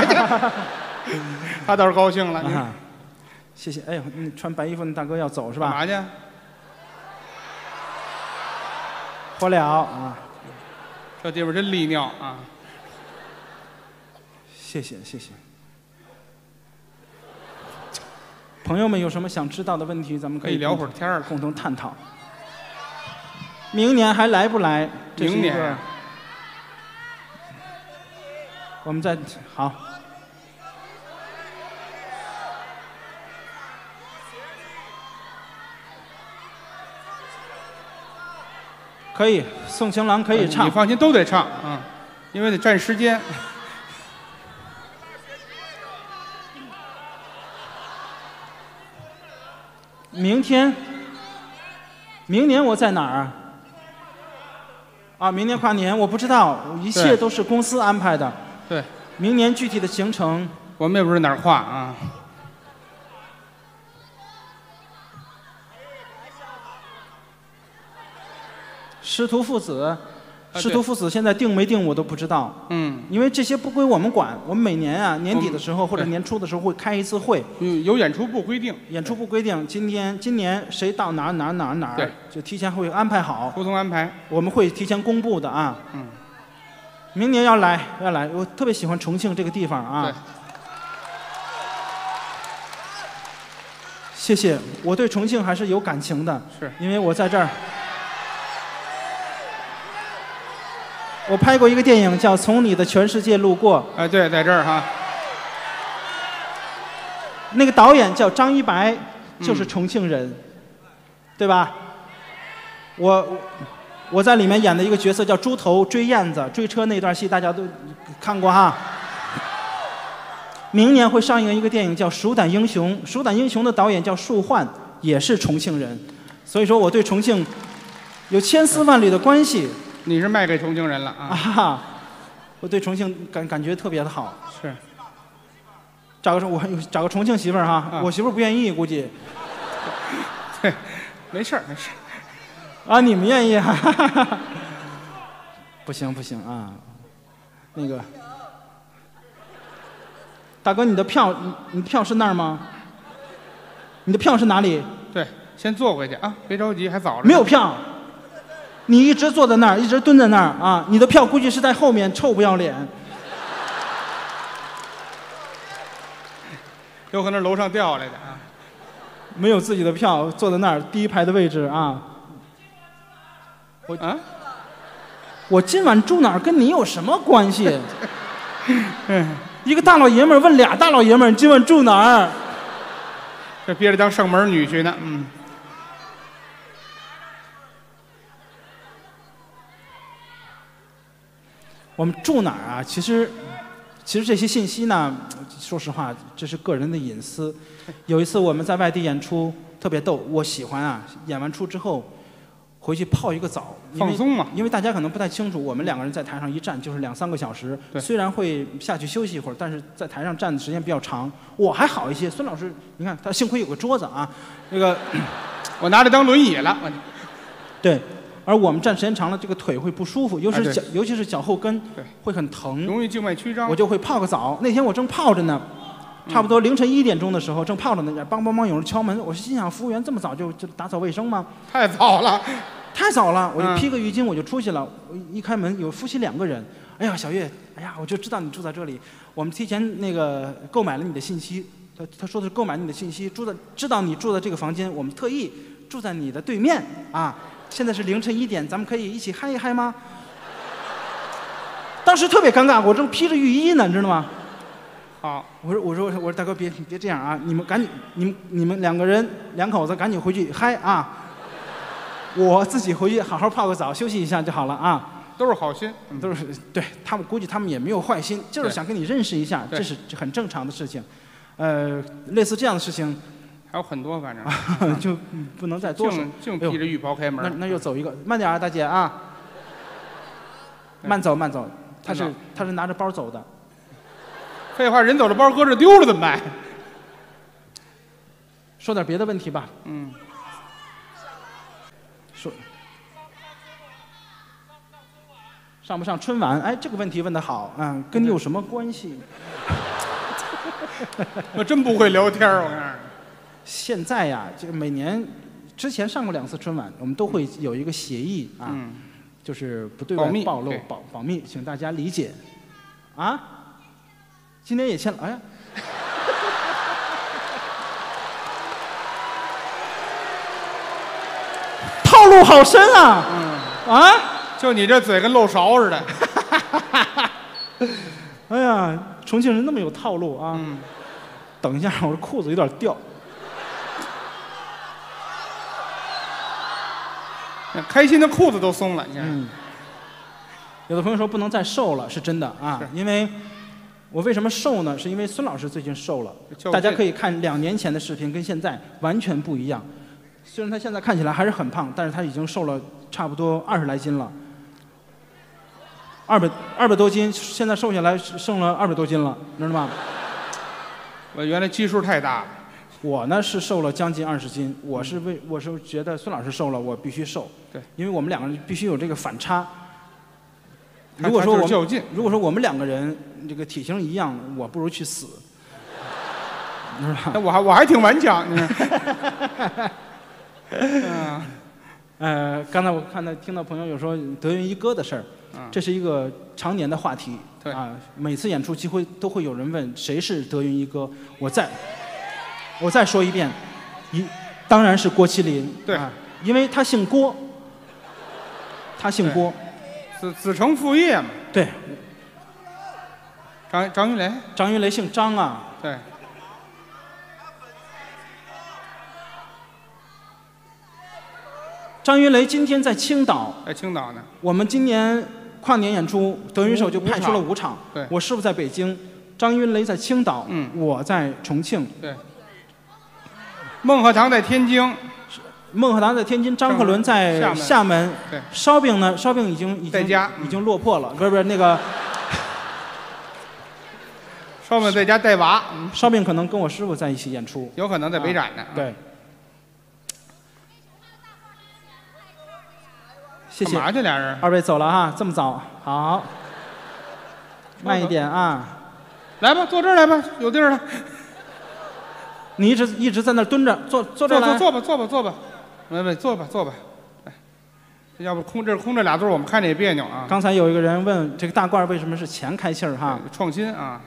他倒是高兴了。啊、谢谢。哎呦，那穿白衣服那大哥要走是吧？干嘛去？ 不了啊！这地方真利尿啊！谢谢。朋友们有什么想知道的问题，咱们可以聊会儿天儿，共同探讨。明年还来不来？明年。我们再好。可以，送情郎可以唱。你放心，都得唱啊，因为得占时间。明天，明年我在哪儿啊？啊，明年跨年我不知道，一切都是公司安排的。对，明年具体的行程我们也不知道哪儿跨啊。 师徒父子，师徒父子现在定没定我都不知道。嗯，因为这些不归我们管。我们每年啊年底的时候或者年初的时候会开一次会。嗯，有演出部规定。演出部规定，今年谁到哪儿，对，就提前会安排好。沟通安排。我们会提前公布的啊。嗯。明年要来，我特别喜欢重庆这个地方啊。对。谢谢，我对重庆还是有感情的。是。因为我在这儿。 我拍过一个电影叫《从你的全世界路过》。哎，对，在这儿哈。那个导演叫张一白，就是重庆人，对吧？我在里面演的一个角色叫猪头追燕子，追车那段戏大家都看过哈。明年会上映一个电影叫《鼠胆英雄》，《鼠胆英雄》的导演叫树焕，也是重庆人，所以说我对重庆有千丝万缕的关系。 你是卖给重庆人了啊！啊我对重庆感觉特别的好。是，找个重庆媳妇儿哈，我媳妇儿不愿意，估计。对，没事。啊，你们愿意？不行啊，那个，大哥，你的票是那儿吗？你的票是哪里？对，先坐回去啊，别着急，还早着。没有票。 你一直坐在那儿，一直蹲在那儿啊！你的票估计是在后面，臭不要脸。有可能楼上掉下来的啊！没有自己的票，坐在那儿第一排的位置啊！我今晚住哪儿跟你有什么关系？一个大老爷们儿问俩大老爷们儿今晚住哪儿？这憋着当上门女婿呢，嗯。 我们住哪儿啊？其实这些信息呢，说实话，这是个人的隐私。有一次我们在外地演出，特别逗。我喜欢啊，演完出之后回去泡一个澡，放松嘛。因为大家可能不太清楚，我们两个人在台上一站就是2、3个小时。虽然会下去休息一会儿，但是在台上站的时间比较长。我还好一些，孙老师，你看他幸亏有个桌子啊，那个我拿着当轮椅了。对。 而我们站时间长了，这个腿会不舒服，尤其是脚后跟会很疼，容易静脉曲张。我就会泡个澡。那天我正泡着呢，差不多凌晨1点钟的时候，正泡着呢，梆梆梆有人敲门。我心想，服务员这么早就打扫卫生吗？太早了！我就披个浴巾我就出去了。一开门有夫妻2个人，哎呀，小月，哎呀，我就知道你住在这里。我们提前那个购买了你的信息，他说的是购买你的信息，知道你住在这个房间，我们特意住在你的对面啊。 现在是凌晨1点，咱们可以一起嗨一嗨吗？当时特别尴尬，我正披着浴衣呢，你知道吗？好，我说大哥别这样啊！你们2个人2口子赶紧回去嗨啊！我自己回去好好泡个澡休息一下就好了啊！都是好心，都是对他们估计他们也没有坏心，就是想跟你认识一下，这是很正常的事情。类似这样的事情。 还有很多，反正就不能再多说。净披着浴袍开门。那又走一个，慢点啊，大姐啊！慢走。他是拿着包走的。废话，人走着包搁这丢了怎么办？说点别的问题吧。嗯。说。上不上春晚？哎，这个问题问得好，嗯，跟你有什么关系？我真不会聊天，我告诉你。 现在呀，这每年之前上过2次春晚，我们都会有一个协议啊，就是不对外暴露、保密，请大家理解。啊，今天也签了，哎呀，套路好深啊！啊，就你这嘴跟漏勺似的。哎呀，重庆人那么有套路啊！等一下，我这裤子有点掉。开心的裤子都松了。你看，有的朋友说不能再瘦了，是真的啊。因为我为什么瘦呢？是因为孙老师最近瘦了。大家可以看2年前的视频，跟现在完全不一样。虽然他现在看起来还是很胖，但是他已经瘦了差不多20来斤了。200多斤，现在瘦下来剩了200多斤了，你知道吗？我原来基数太大了。我呢是瘦了将近20斤，我是觉得孙老师瘦了，我必须瘦。对，因为我们两个人必须有这个反差。如果说我们两个人这个体型一样，我不如去死，你知道吧？那我还挺顽强。刚才我听到朋友有说德云一哥的事儿，这是一个常年的话题。对啊，每次演出几乎都会有人问谁是德云一哥。我再说一遍，当然是郭麒麟。对、啊，因为他姓郭，他姓郭，子承父业嘛。对，张云雷，张云雷姓张啊。对。张云雷今天在青岛，在青岛呢。我们今年跨年演出，德云社就派出了5场。对，我师傅在北京，张云雷在青岛，我在重庆。对。孟鹤堂在天津，孟鹤堂在天津，张鹤伦在厦门。对。烧饼呢？烧饼已经在家，已经落魄了。不是那个。烧饼在家带娃。烧饼可能跟我师傅在一起演出，有可能在北展呢。对。谢谢。干嘛去俩人？2位走了哈，这么早？好，慢一点啊。来吧，坐这儿来吧，有地儿了。你一直在那儿蹲着，坐这儿来。坐吧，坐吧。要不空着俩座，我们看着也别扭啊。刚才有一个人问这个大褂为什么是前开气儿哈？创新啊，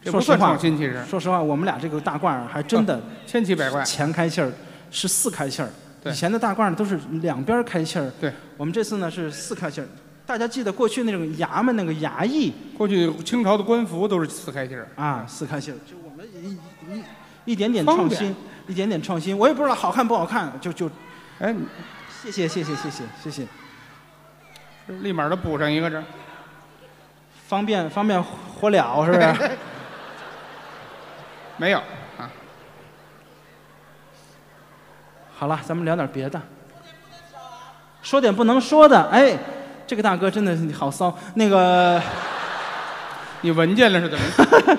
这不算创新，其实。说实话，我们俩这个大褂还真的千奇百怪。前开气儿是4开气儿。以前的大褂呢都是2边开气儿，对，我们这次呢是4开气儿。大家记得过去那种衙门那个衙役，过去清朝的官服都是4开气儿啊，4开气儿。就我们一点点创新，一点点创新，我也不知道好看不好看，就，哎，谢谢，立马的补上一个这，方便火燎是不是？没有。好了，咱们聊点别的，说点不能说的。哎，这个大哥真的好骚。那个，你闻见了是怎么？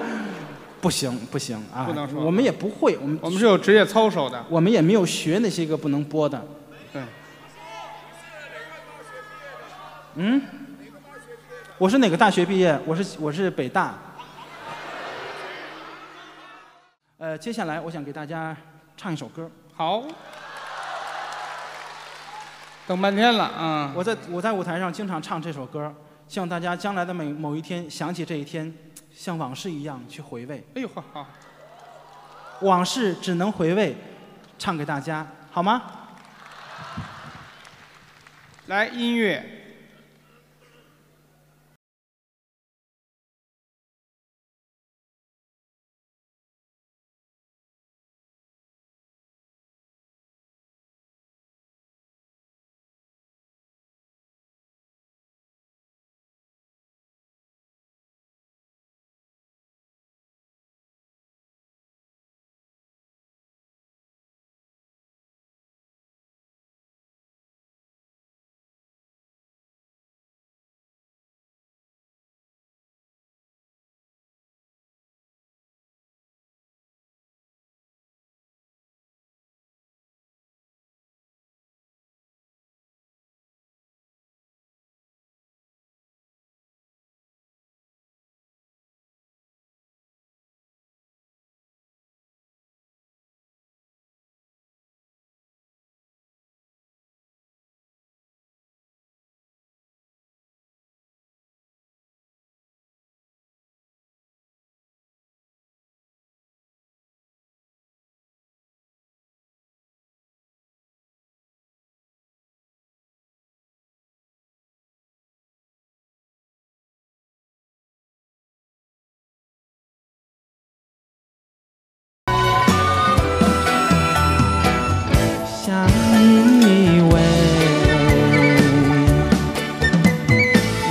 不行啊，不能说。我们也不会，我们是有职业操守的。我们也没有学那些个不能播的。对。嗯？我是哪个大学毕业？我是北大。接下来我想给大家唱一首歌。好。等半天了啊！我在舞台上经常唱这首歌，希望大家将来的某一天想起这一天，像往事一样去回味。哎呦呵，好，往事只能回味，唱给大家好吗？来，音乐。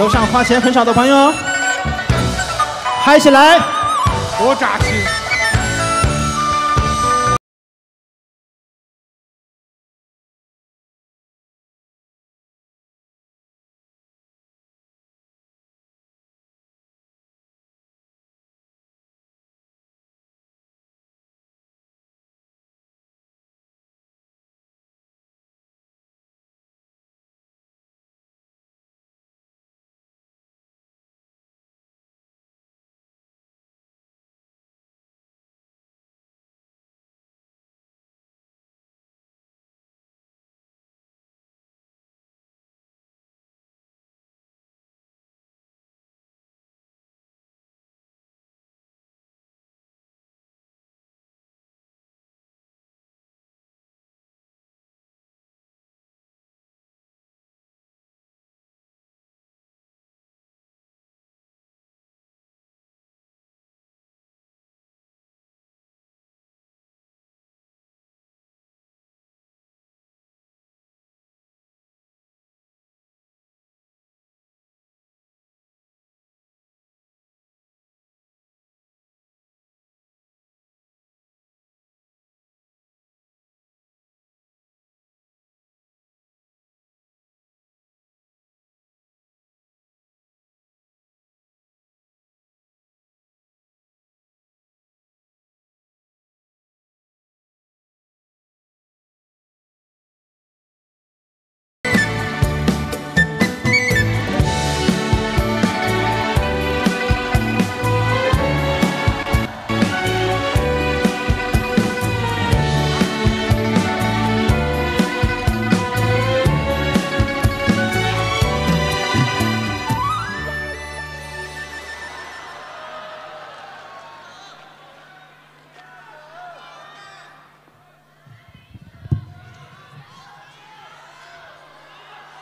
楼上花钱很少的朋友，嗨起来！多扎心。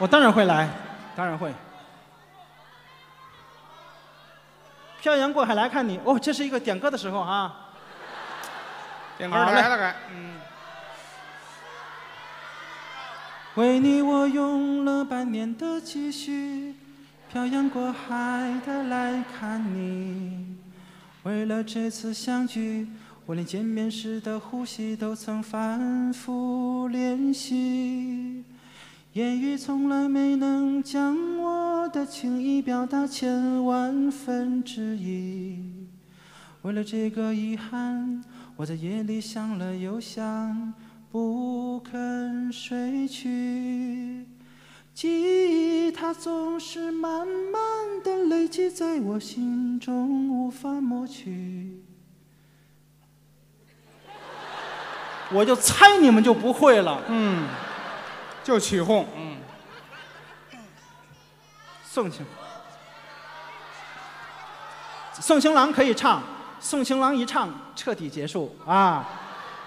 我当然会来，当然会。漂洋过海来看你，哦，这是一个点歌的时候啊。点歌来了该，嗯。为你我用了半年的积蓄，漂洋过海的来看你。为了这次相聚，我连见面时的呼吸都曾反复练习。 言语从来没能将我的情意表达1/100000之一，为了这个遗憾，我在夜里想了又想，不肯睡去。记忆它总是慢慢的累积在我心中，无法抹去。我就猜你们就不会了，嗯。 就起哄，嗯，送情郎可以唱，送情郎一唱彻底结束啊，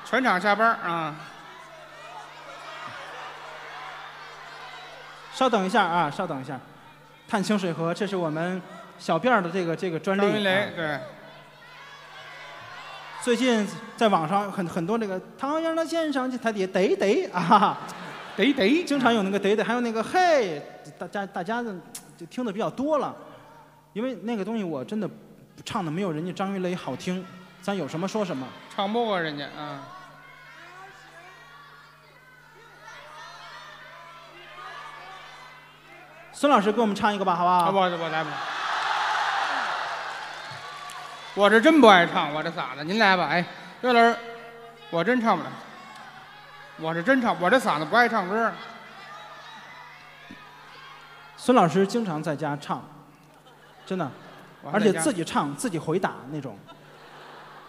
全场下班啊。稍等一下啊，稍等一下，探清水河，这是我们小辫儿的这个专利。张云雷对。 最近在网上很多这个唐嫣的现场，他也得啊。 得，经常有那个得，还有那个嘿，大家就听的比较多了，因为那个东西我真的唱的没有人家张云雷好听，咱有什么说什么，唱不过人家啊。孙老师给我们唱一个吧，好不好？我来吧。我是真不爱唱，我这嗓子，您来吧，哎，岳老师，我真唱不了。 我这嗓子不爱唱歌。孙老师经常在家唱，真的，而且自己唱自己回答那种。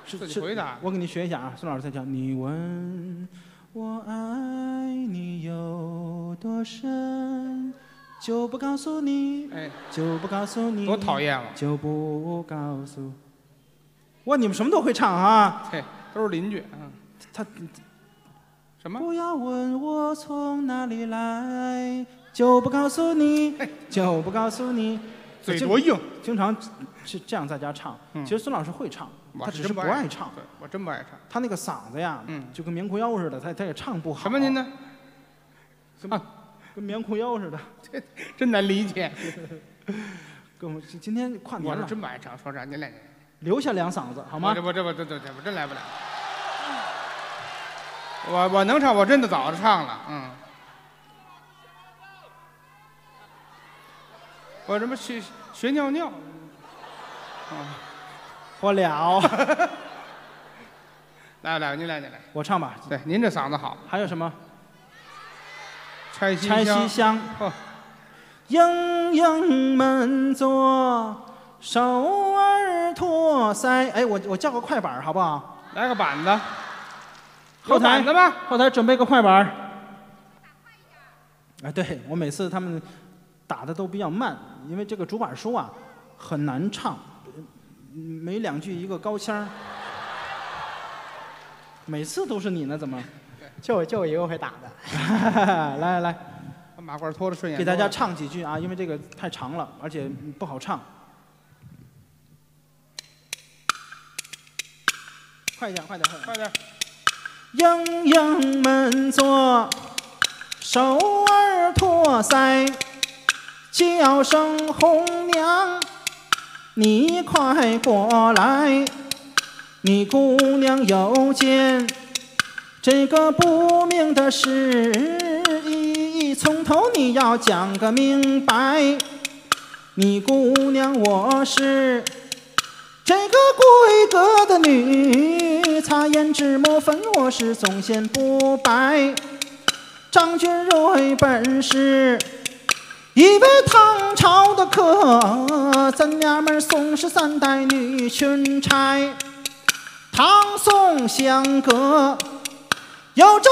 自己回答。我给你学一下啊，孙老师在讲。你问我爱你有多深，就不告诉你，哎，就不告诉你，多讨厌啊！就不告诉。哇，你们什么都会唱啊？对，都是邻居啊。他。 不要问我从哪里来，就不告诉你，就不告诉你。嘴多硬，经常是这样在家唱。其实孙老师会唱，他只是不爱唱。我真不爱唱。他那个嗓子呀，就跟棉裤腰似的，他也唱不好。什么您呢？什么？跟棉裤腰似的，真难理解。跟我们今天跨年了，我是真不爱唱，说啥你来，留下两嗓子好吗？我真来不了。我能唱，我真的早就唱了，嗯。我什么学尿尿，啊，活了。来，您来。我唱吧。对，您这嗓子好。还有什么？拆西厢。盈盈门坐，手儿托腮。哎，我叫个快板好不好？来个板子。后台的吧。后台准备个快板。哎，对我每次他们打的都比较慢，因为这个主板书啊很难唱，每两句一个高腔。 每次都是你呢，怎么？就我一个会打的。来，马褂脱了顺眼。给大家唱几句啊，因为这个太长了，而且不好唱。快点！盈盈门坐，手儿托腮，叫声红娘，你快过来。 你姑娘又见这个不明的事，从头你要讲个明白。你姑娘我是这个闺阁的女，擦胭脂抹粉我是总嫌不白。张君瑞本是一位唐朝的客，咱娘们宋氏三代女裙钗。 唐宋相隔有这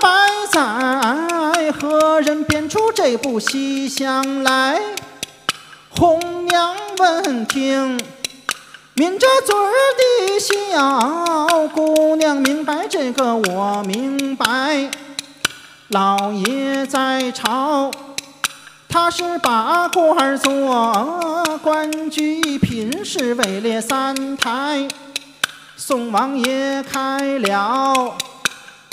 200载，何人编出这部西厢来？红娘闻听，抿着嘴儿的笑。姑娘明白这个，我明白。老爷在朝，他是把官做，官居品是位列三台。 宋王爷开了，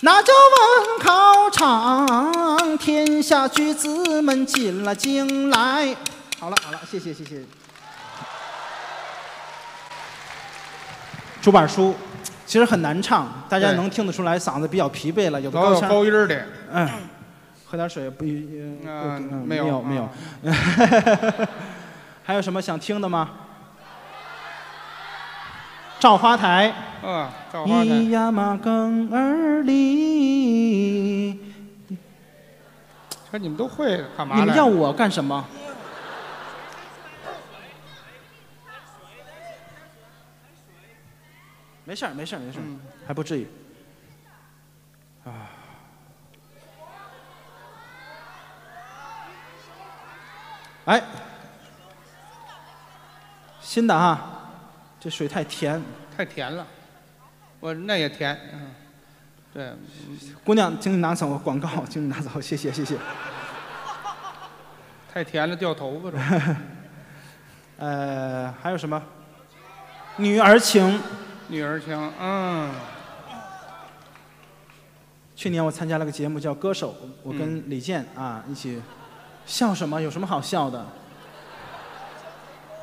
那就问考场，天下举子们进了京来。好了，谢谢。主板书其实很难唱，大家能听得出来，嗓子比较疲惫了，有高腔。高音儿的。嗯，喝点水不？没有。还有什么想听的吗？ 照花台，咿呀嘛更儿里。瞧你们都会干嘛？你们要我干什么？没事，还不至于。啊。哎，新的哈。 这水太甜了，我那也甜，嗯，对，姑娘，请你拿走广告，请你拿走，谢谢。太甜了，掉头发了。还有什么？女儿情，嗯。去年我参加了个节目叫《歌手》，我跟李健啊一起，笑什么？有什么好笑的？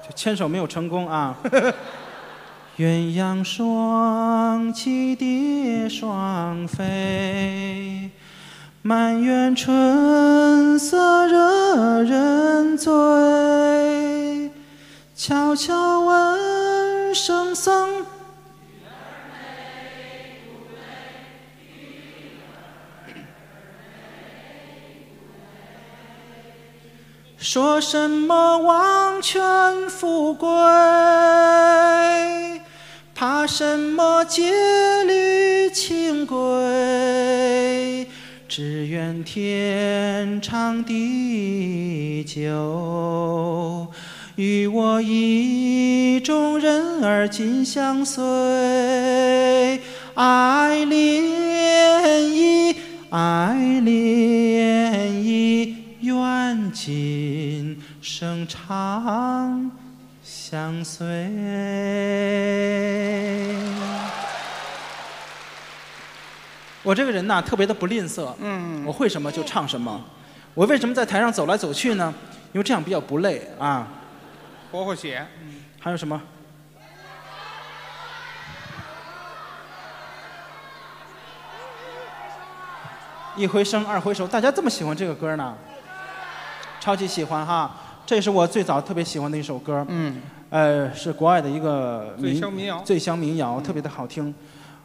就牵手没有成功啊。鸳鸯双栖蝶双飞，满园春色惹人醉。悄悄问圣僧，说什么王权富贵？ 怕什么戒律清规？只愿天长地久，与我意中人儿紧相随。爱涟漪，爱涟漪，愿今生长。 相随。我这个人呐，特别的不吝啬，我会什么就唱什么。我为什么在台上走来走去呢？因为这样比较不累啊。活活血。还有什么？一回生，二回熟，大家这么喜欢这个歌呢？超级喜欢哈！这也是我最早特别喜欢的一首歌。是国外的一个醉乡民谣，特别的好听。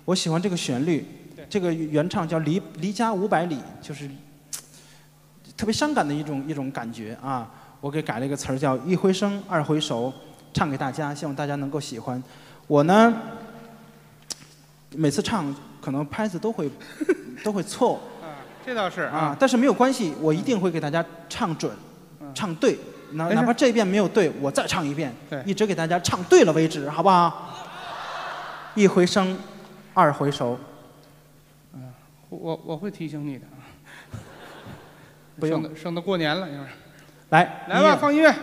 我喜欢这个旋律，这个原唱叫离家500里，就是特别伤感的一种感觉啊！我给改了一个词儿叫一回生，二回熟，唱给大家，希望大家能够喜欢。我呢，每次唱可能拍子都会错。这倒是啊，但是没有关系，我一定会给大家唱准，唱对。哪怕这一遍没有对，我再唱一遍，一直给大家唱对了为止，好不好？一回生，二回熟。我会提醒你的啊。不用的，省得过年了，要是。来吧，放音乐。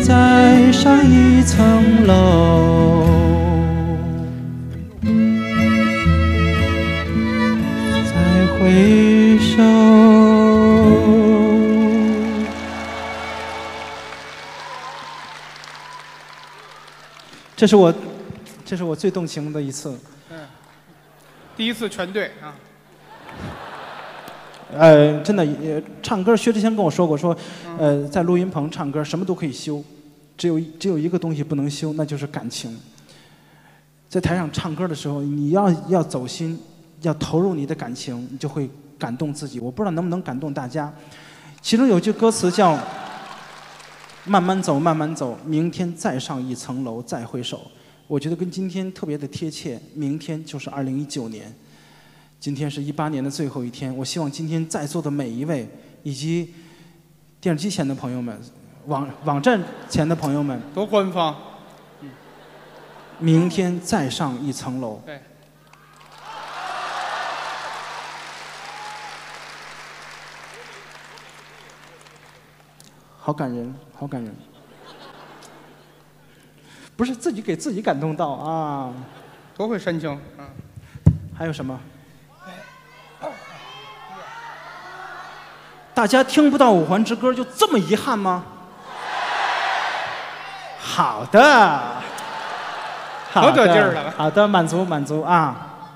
再上一层楼，再回首。这是我最动情的一次。第一次全对啊。真的，唱歌薛之谦跟我说过，说，在录音棚唱歌什么都可以修。只有一个东西不能修，那就是感情。在台上唱歌的时候，你要走心，要投入你的感情，你就会感动自己。我不知道能不能感动大家。其中有句歌词叫“慢慢走，慢慢走，明天再上一层楼，再回首”。我觉得跟今天特别的贴切。明天就是2019年，今天是2018年的最后一天。我希望今天在座的每一位，以及电视机前的朋友们。网站前的朋友们，多官方！明天再上一层楼。对。好感人，好感人。不是自己给自己感动到啊！多会煽情啊！还有什么？大家听不到《五环之歌》就这么遗憾吗？好的，好的，好的，满足啊！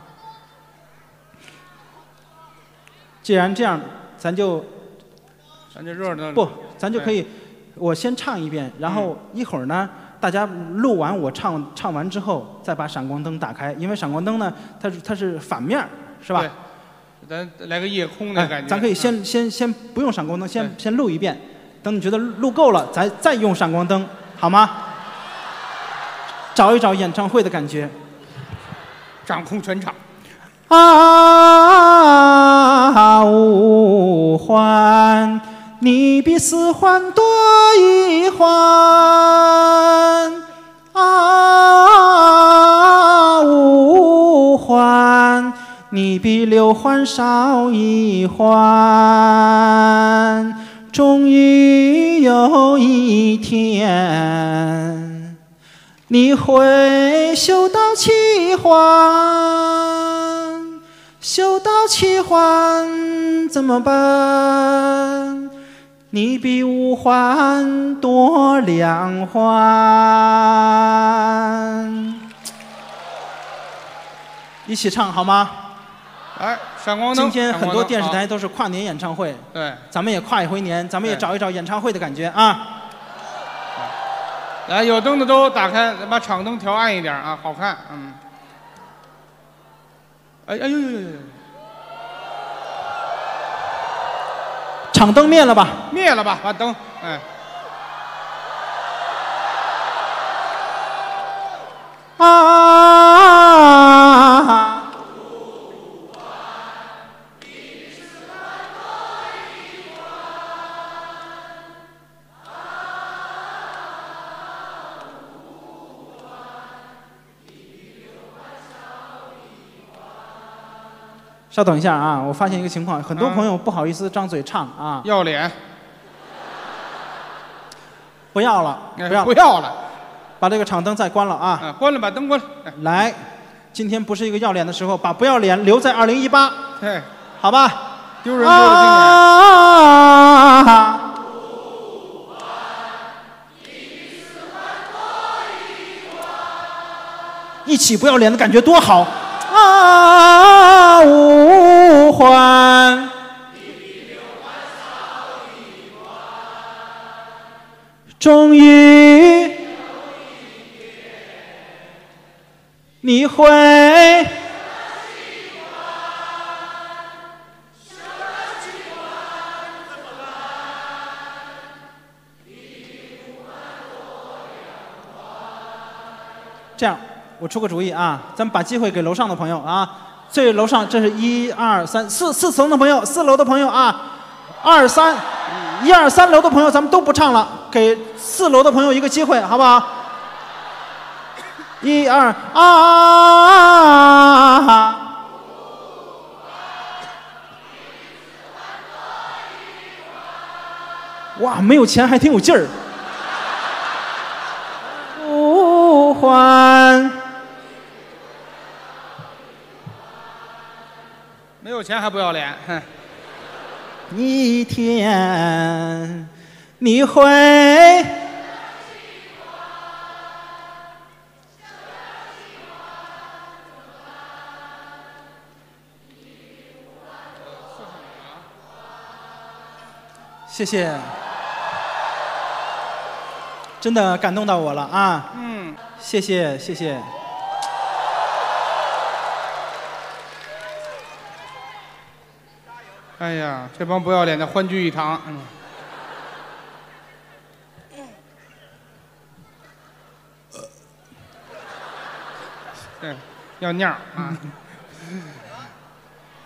既然这样，咱就热闹。不，咱就可以，我先唱一遍，然后一会儿呢，大家录完我唱完之后，再把闪光灯打开，因为闪光灯呢，它是反面，是吧？对。咱来个夜空的感觉。咱可以先不用闪光灯，先录一遍，等你觉得录够了，咱再用闪光灯，好吗？找一找演唱会的感觉，掌控全场。 啊，五环，你比四环多一环。啊，五环，你比六环少一环。终于有一天，你会修到七环。 修到七环怎么办？你比五环多两环。一起唱好吗？哎，闪光灯。今天很多电视台都是跨年演唱会，对，咱们也跨一回年，咱们也找一找演唱会的感觉啊。来，有灯的都打开，把场灯调暗一点啊，好看，嗯。 哎呦！场灯灭了吧？灭了吧，把灯哎。啊！稍等一下啊！我发现一个情况，很多朋友不好意思张嘴唱啊。要脸？不要了，不要了，把这个场灯再关了啊！关了，把灯关了。来，今天不是一个要脸的时候，把不要脸留在2018。对，好吧。丢人多了，今年。啊 一起不要脸的感觉多好！啊，五环，终于，你会这样。 我出个主意啊，咱们把机会给楼上的朋友啊，最楼上这是1、2、3、4层的朋友，4楼的朋友啊，1、2、3楼的朋友咱们都不唱了，给4楼的朋友一个机会，好不好？1、2。哇，没有钱还挺有劲儿。五环。 没有钱还不要脸，哼！一天你会谢谢，真的感动到我了啊！嗯，谢谢。 哎呀，这帮不要脸的欢聚一堂！对，要尿啊！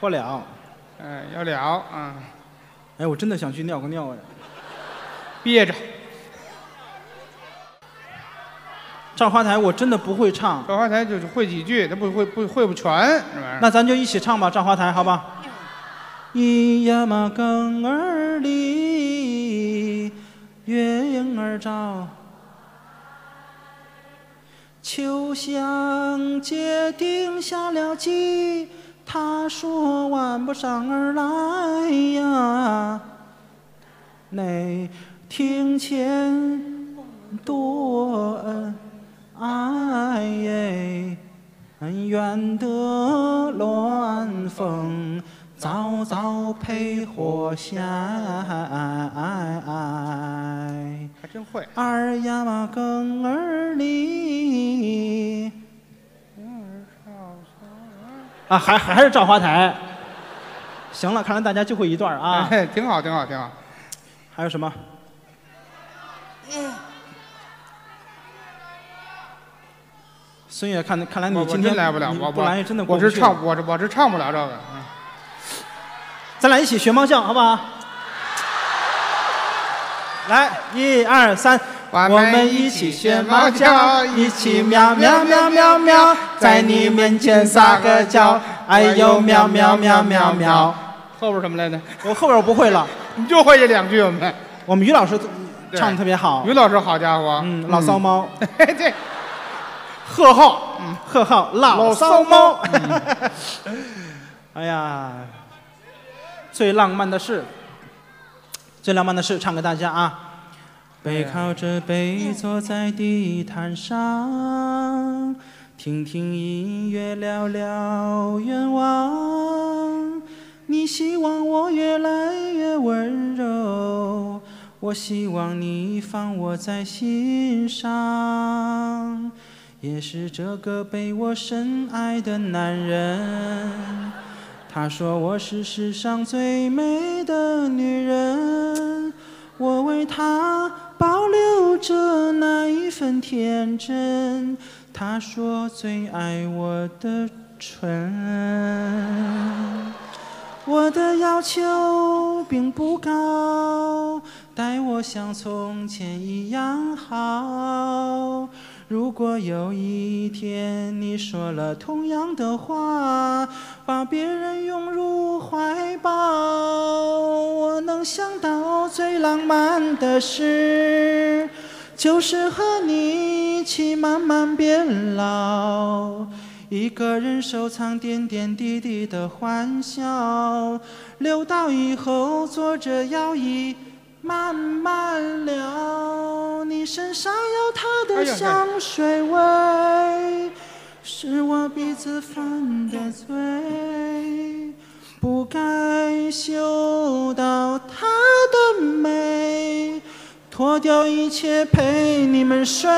不了。哎，要了啊！哎，我真的想去尿个尿哎。憋着。赵花台我真的不会唱。赵花台就是会几句，他不会全。那咱就一起唱吧，赵花台，好吧？ 咿呀嘛更儿里，月影儿照，秋香街定下了计，他说晚不上儿来呀，内庭前多恩爱耶，愿得鸾凤。 早早配火下，真会。二呀嘛更儿里，啊，还是照花台。行了，看来大家就会一段啊。哎，挺好，挺好，挺好。还有什么？孙悦，看来你今天来不了，我不来真的过不去。我是唱不了这个。咱俩一起学猫叫，好不好？来，一二三，我们一起学猫叫，一起喵喵喵喵喵，在你面前撒个娇，哎呦喵喵喵喵喵。后边什么来着？我后边不会了，你就会这两句我们于老师唱的特别好，于老师好家伙，老骚猫，对，贺浩，贺浩，老骚猫，哎呀，最浪漫的事。最浪漫的事，唱给大家啊！背靠着背坐在地毯上，听听音乐，聊聊愿望。你希望我越来越温柔，我希望你放我在心上。也是这个被我深爱的男人。她说我是世上最美的女人，我为她保留着那一份天真。她说最爱我的唇，我的要求并不高，待我像从前一样好。如果有一天你说了同样的话，把别人拥入怀抱，我能想到最浪漫的事，就是和你一起慢慢变老，一个人收藏点点滴滴的欢笑，留到以后坐着摇椅慢慢聊。你身上有她的香水味，是我鼻子犯的罪，不该嗅到她的美，脱掉一切陪你们睡。